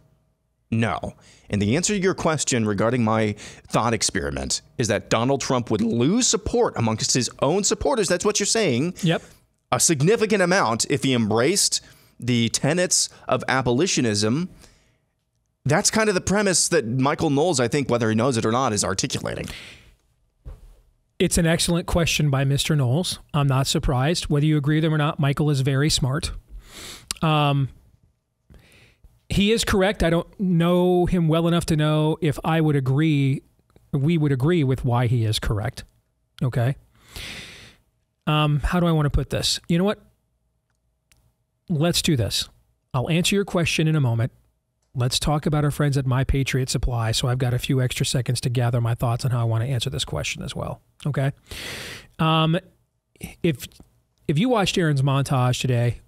No. And the answer to your question regarding my thought experiment is that Donald Trump would lose support amongst his own supporters. That's what you're saying. Yep. A significant amount if he embraced the tenets of abolitionism. That's kind of the premise that Michael Knowles, I think, whether he knows it or not, is articulating. It's an excellent question by Mr. Knowles. I'm not surprised. Whether you agree with him or not, Michael is very smart. He is correct. I don't know him well enough to know if I would agree, we would agree with why he is correct. Okay. How do I want to put this? You know what? Let's do this. I'll answer your question in a moment. Let's talk about our friends at My Patriot Supply. So I've got a few extra seconds to gather my thoughts on how I want to answer this question as well. Okay. If you watched Aaron's montage today,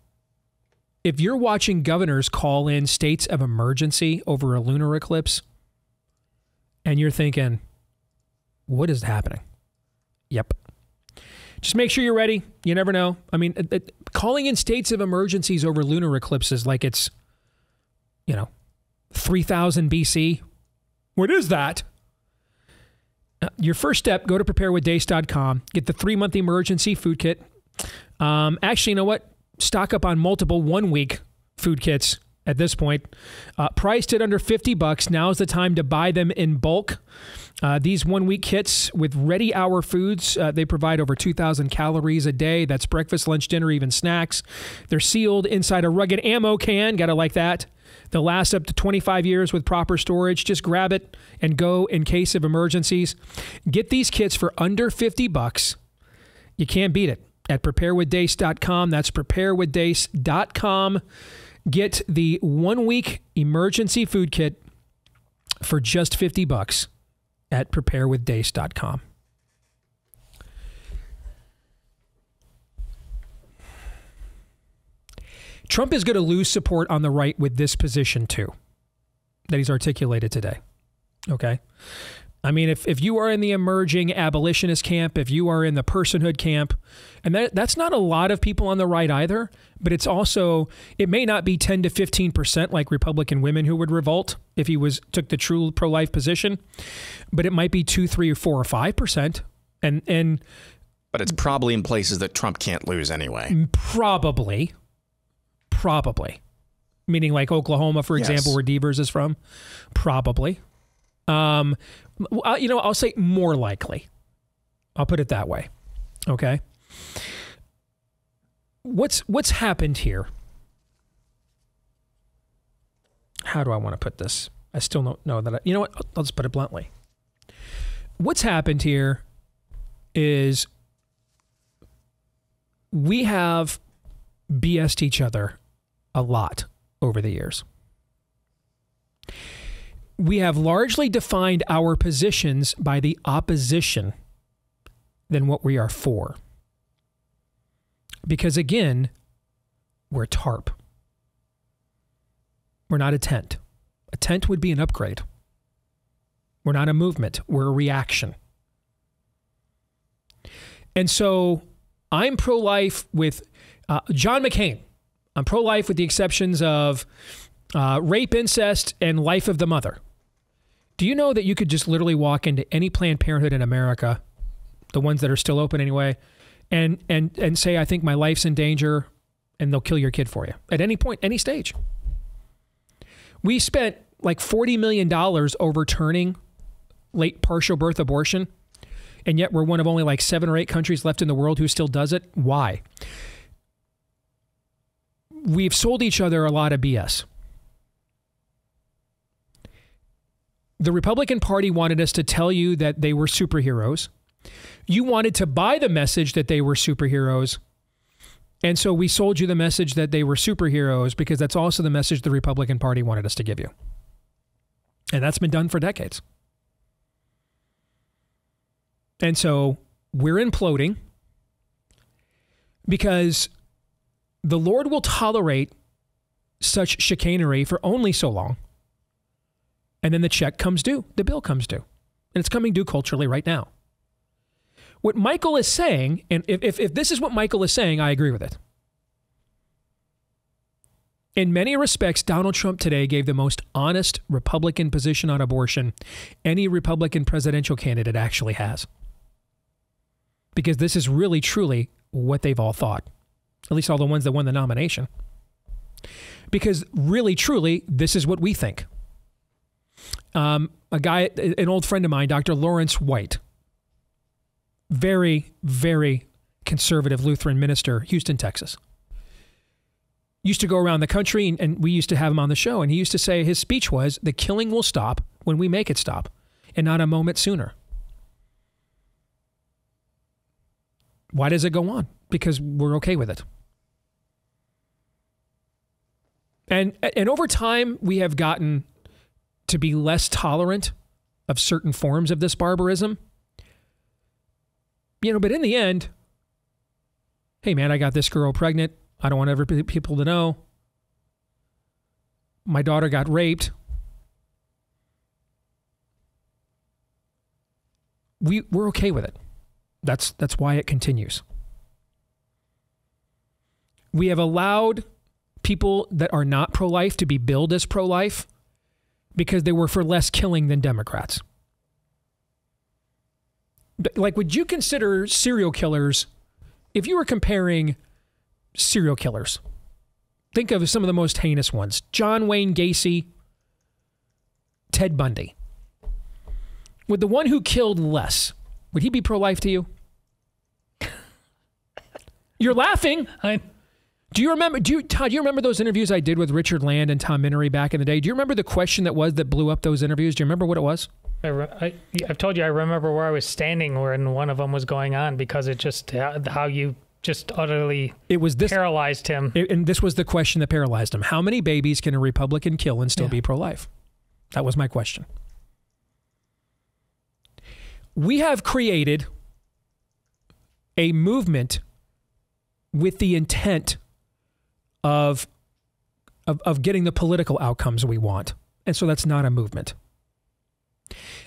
if you're watching governors call in states of emergency over a lunar eclipse, and you're thinking, what is happening? Yep. Just make sure you're ready. You never know. I mean, calling in states of emergencies over lunar eclipses like it's, you know, 3000 BC. What is that? Your first step, go to preparewithdace.com. Get the 3-month emergency food kit. Actually, you know what? Stock up on multiple 1-week food kits at this point. Priced at under $50. Now is the time to buy them in bulk. These 1-week kits with ready hour foods, they provide over 2,000 calories a day. That's breakfast, lunch, dinner, even snacks. They're sealed inside a rugged ammo can. Gotta like that. They'll last up to 25 years with proper storage. Just grab it and go in case of emergencies. Get these kits for under $50. You can't beat it. At preparewithdace.com. That's preparewithdace.com. Get the 1-week emergency food kit for just $50 at preparewithdace.com. Trump is going to lose support on the right with this position, too, that he's articulated today. Okay. I mean, if you are in the emerging abolitionist camp, if you are in the personhood camp, and that's not a lot of people on the right either, but it's also, it may not be 10 to 15% like Republican women who would revolt if he took the true pro-life position, but it might be 2, 3, or 4, or 5%. But it's probably in places that Trump can't lose anyway. Probably. Meaning like Oklahoma, for example, where Deevers is from. Probably. You know, I'll say more likely. I'll put it that way. Okay. What's happened here? How do I want to put this? I still don't know that. You know what? I'll just put it bluntly. What's happened here is we have BS'd each other a lot over the years. We have largely defined our positions by the opposition than what we are for. Because again, we're TARP. We're not a tent. A tent would be an upgrade. We're not a movement. We're a reaction. And so I'm pro-life with John McCain. I'm pro-life with the exceptions of rape, incest, and life of the mother. Do you know that you could just literally walk into any Planned Parenthood in America, the ones that are still open anyway, and say, I think my life's in danger, and they'll kill your kid for you at any point, any stage. We spent like $40 million overturning late partial birth abortion, and yet we're one of only like 7 or 8 countries left in the world who still does it. Why? We've sold each other a lot of BS. The Republican Party wanted us to tell you that they were superheroes. You wanted to buy the message that they were superheroes. And so we sold you the message that they were superheroes because that's also the message the Republican Party wanted us to give you. And that's been done for decades. And so we're imploding because the Lord will tolerate such chicanery for only so long. And then the check comes due. The bill comes due. And it's coming due culturally right now. What Michael is saying, and if this is what Michael is saying, I agree with it. In many respects, Donald Trump today gave the most honest Republican position on abortion any Republican presidential candidate actually has. Because this is really, truly what they've all thought. At least all the ones that won the nomination. Because really, truly, this is what we think. An old friend of mine, Dr. Lawrence White, very, very conservative Lutheran minister, Houston, Texas, used to go around the country, and we used to have him on the show, and he used to say his speech was, the killing will stop when we make it stop, and not a moment sooner. Why does it go on? Because we're okay with it. And over time, we have gotten to be less tolerant of certain forms of this barbarism. You know, but in the end, hey man, I got this girl pregnant. I don't want other people to know. My daughter got raped. We're okay with it. That's why it continues. We have allowed people that are not pro-life to be billed as pro-life because they were for less killing than Democrats. Like, would you consider serial killers, if you were comparing serial killers, think of some of the most heinous ones, John Wayne Gacy, Ted Bundy. Would the one who killed less, would he be pro-life to you? You're laughing. Do you remember, Todd, do you remember those interviews I did with Richard Land and Tom Minnery back in the day? Do you remember the question that blew up those interviews? Do you remember what it was? I've told you, I remember where I was standing when one of them was going on because it just, how you just utterly paralyzed him. And this was the question that paralyzed him. How many babies can a Republican kill and still be pro-life? That was my question. We have created a movement with the intent of getting the political outcomes we want. And so that's not a movement.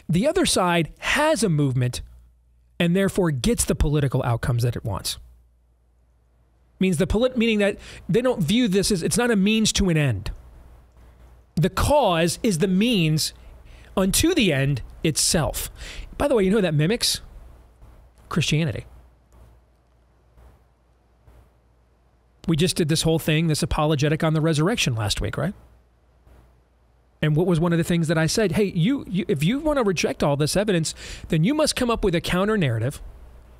The other side has a movement and therefore gets the political outcomes that it wants. Meaning that they don't view this as, it's not a means to an end. The cause is the means unto the end itself. By the way, you know that mimics Christianity. We just did this whole thing, this apologetic on the resurrection last week, right? And what was one of the things that I said? Hey, if you want to reject all this evidence, then you must come up with a counter narrative.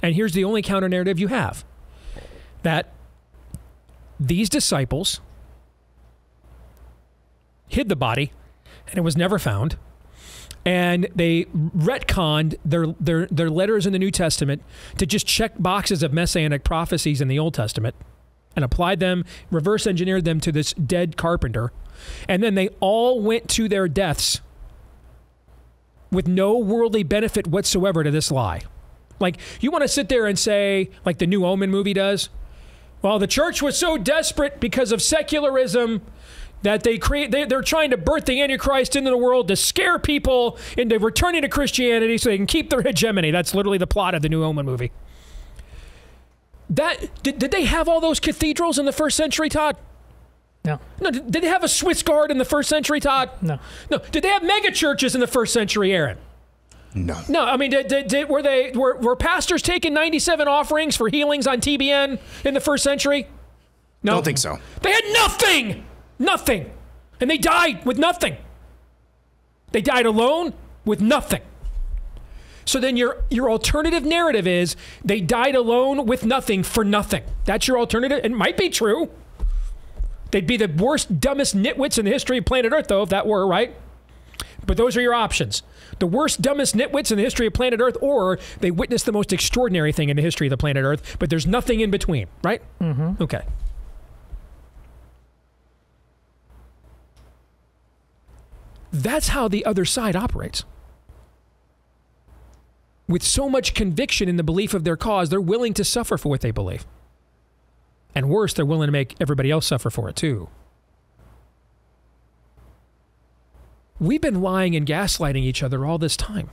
And here's the only counter narrative you have. That these disciples hid the body and it was never found. And they retconned their letters in the New Testament to just check boxes of messianic prophecies in the Old Testament and applied them, reverse engineered them to this dead carpenter. And then they all went to their deaths with no worldly benefit whatsoever to this lie. Like, you want to sit there and say, like the New Omen movie does, well, the church was so desperate because of secularism that they're trying to birth the Antichrist into the world to scare people into returning to Christianity so they can keep their hegemony. That's literally the plot of the New Omen movie. Did they have all those cathedrals in the first century, Todd? No. No. Did they have a Swiss Guard in the first century, Todd? No. No. Did they have mega churches in the first century, Aaron? No. No, I mean, were pastors taking 97 offerings for healings on TBN in the first century? No. Don't think so. They had nothing! Nothing. And they died with nothing. They died alone with nothing. So then your alternative narrative is they died alone with nothing for nothing. That's your alternative. It might be true. They'd be the worst, dumbest nitwits in the history of planet Earth, though, if that were, right? But those are your options. The worst, dumbest nitwits in the history of planet Earth, or they witnessed the most extraordinary thing in the history of the planet Earth, but there's nothing in between, right? Mm-hmm. Okay. That's how the other side operates. With so much conviction in the belief of their cause, they're willing to suffer for what they believe. And worse, they're willing to make everybody else suffer for it too. We've been lying and gaslighting each other all this time.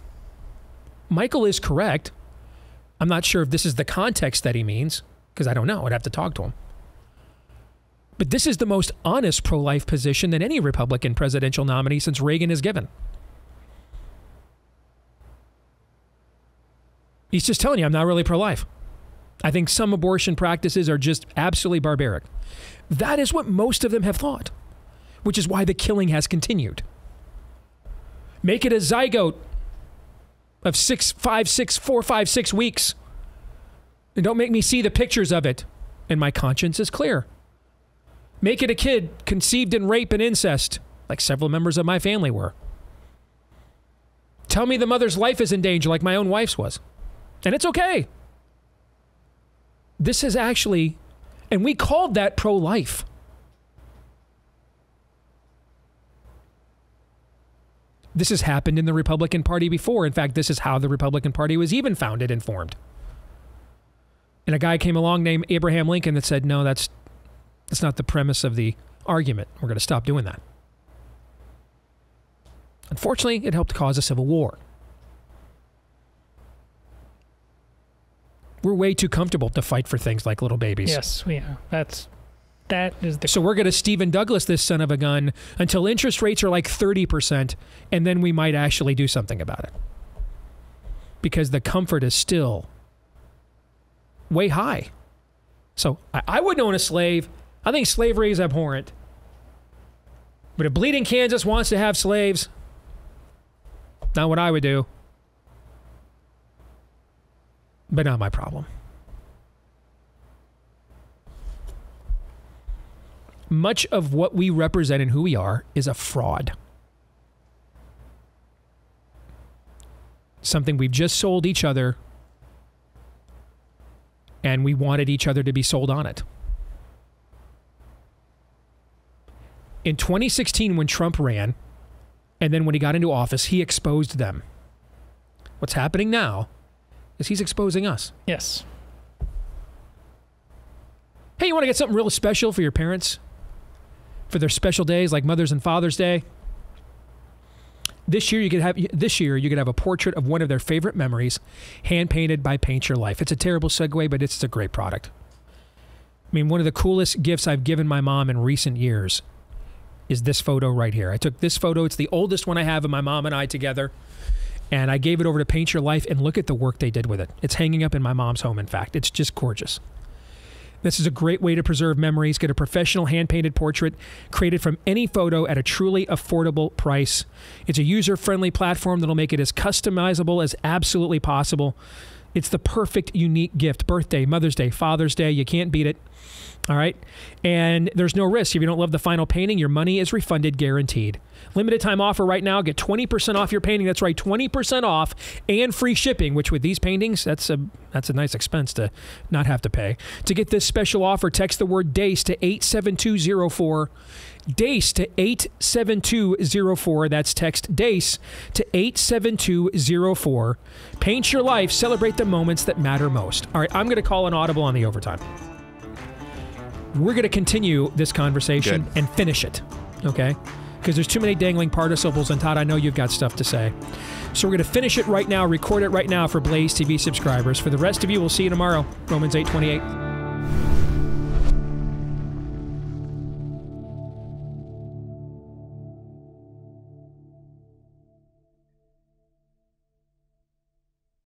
Michael is correct. I'm not sure if this is the context that he means, because I don't know. I'd have to talk to him. But this is the most honest pro-life position that any Republican presidential nominee since Reagan has given. He's just telling you, I'm not really pro-life. I think some abortion practices are just absolutely barbaric. That is what most of them have thought, which is why the killing has continued. Make it a zygote of 4, 5, 6 weeks. And don't make me see the pictures of it. And my conscience is clear. Make it a kid conceived in rape and incest, like several members of my family were. Tell me the mother's life is in danger, like my own wife's was. And it's okay. This is actually, and we called that pro-life. This has happened in the Republican Party before. In fact, this is how the Republican Party was even founded and formed. And a guy came along named Abraham Lincoln that said, no, that's not the premise of the argument. We're going to stop doing that. Unfortunately, it helped cause a civil war. We're way too comfortable to fight for things like little babies. Yes, we are. That is the... So we're going to Stephen Douglas this son of a gun until interest rates are like 30%, and then we might actually do something about it. Because the comfort is still way high. So I wouldn't own a slave. I think slavery is abhorrent. But if Bleeding Kansas wants to have slaves, not what I would do. But not my problem. Much of what we represent and who we are is a fraud. Something we've just sold each other. And we wanted each other to be sold on it. In 2016, when Trump ran, and then when he got into office, he exposed them. What's happening now is he's exposing us. Yes. Hey, you want to get something real special for your parents? For their special days like Mother's and Father's Day? This year you could have a portrait of one of their favorite memories, hand painted by Paint Your Life. It's a terrible segue, but it's a great product. I mean, one of the coolest gifts I've given my mom in recent years is this photo right here. I took this photo. It's the oldest one I have of my mom and I together. And I gave it over to Paint Your Life, and look at the work they did with it. It's hanging up in my mom's home, in fact. It's just gorgeous. This is a great way to preserve memories. Get a professional hand-painted portrait created from any photo at a truly affordable price. It's a user-friendly platform that'll make it as customizable as absolutely possible. It's the perfect, unique gift. Birthday, Mother's Day, Father's Day. You can't beat it. All right? And there's no risk. If you don't love the final painting, your money is refunded, guaranteed. Limited time offer right now. Get 20% off your painting. That's right, 20% off and free shipping, which with these paintings, that's a nice expense to not have to pay. To get this special offer, text the word DACE to 87204. DACE to 87204. That's text DACE to 87204. Paint Your Life. Celebrate the moments that matter most. All right, I'm going to call an audible on the overtime. We're going to continue this conversation and finish it, okay? Because there's too many dangling participles, and Todd, I know you've got stuff to say. So we're going to finish it right now, record it right now for Blaze TV subscribers. For the rest of you, we'll see you tomorrow. Romans 8:28.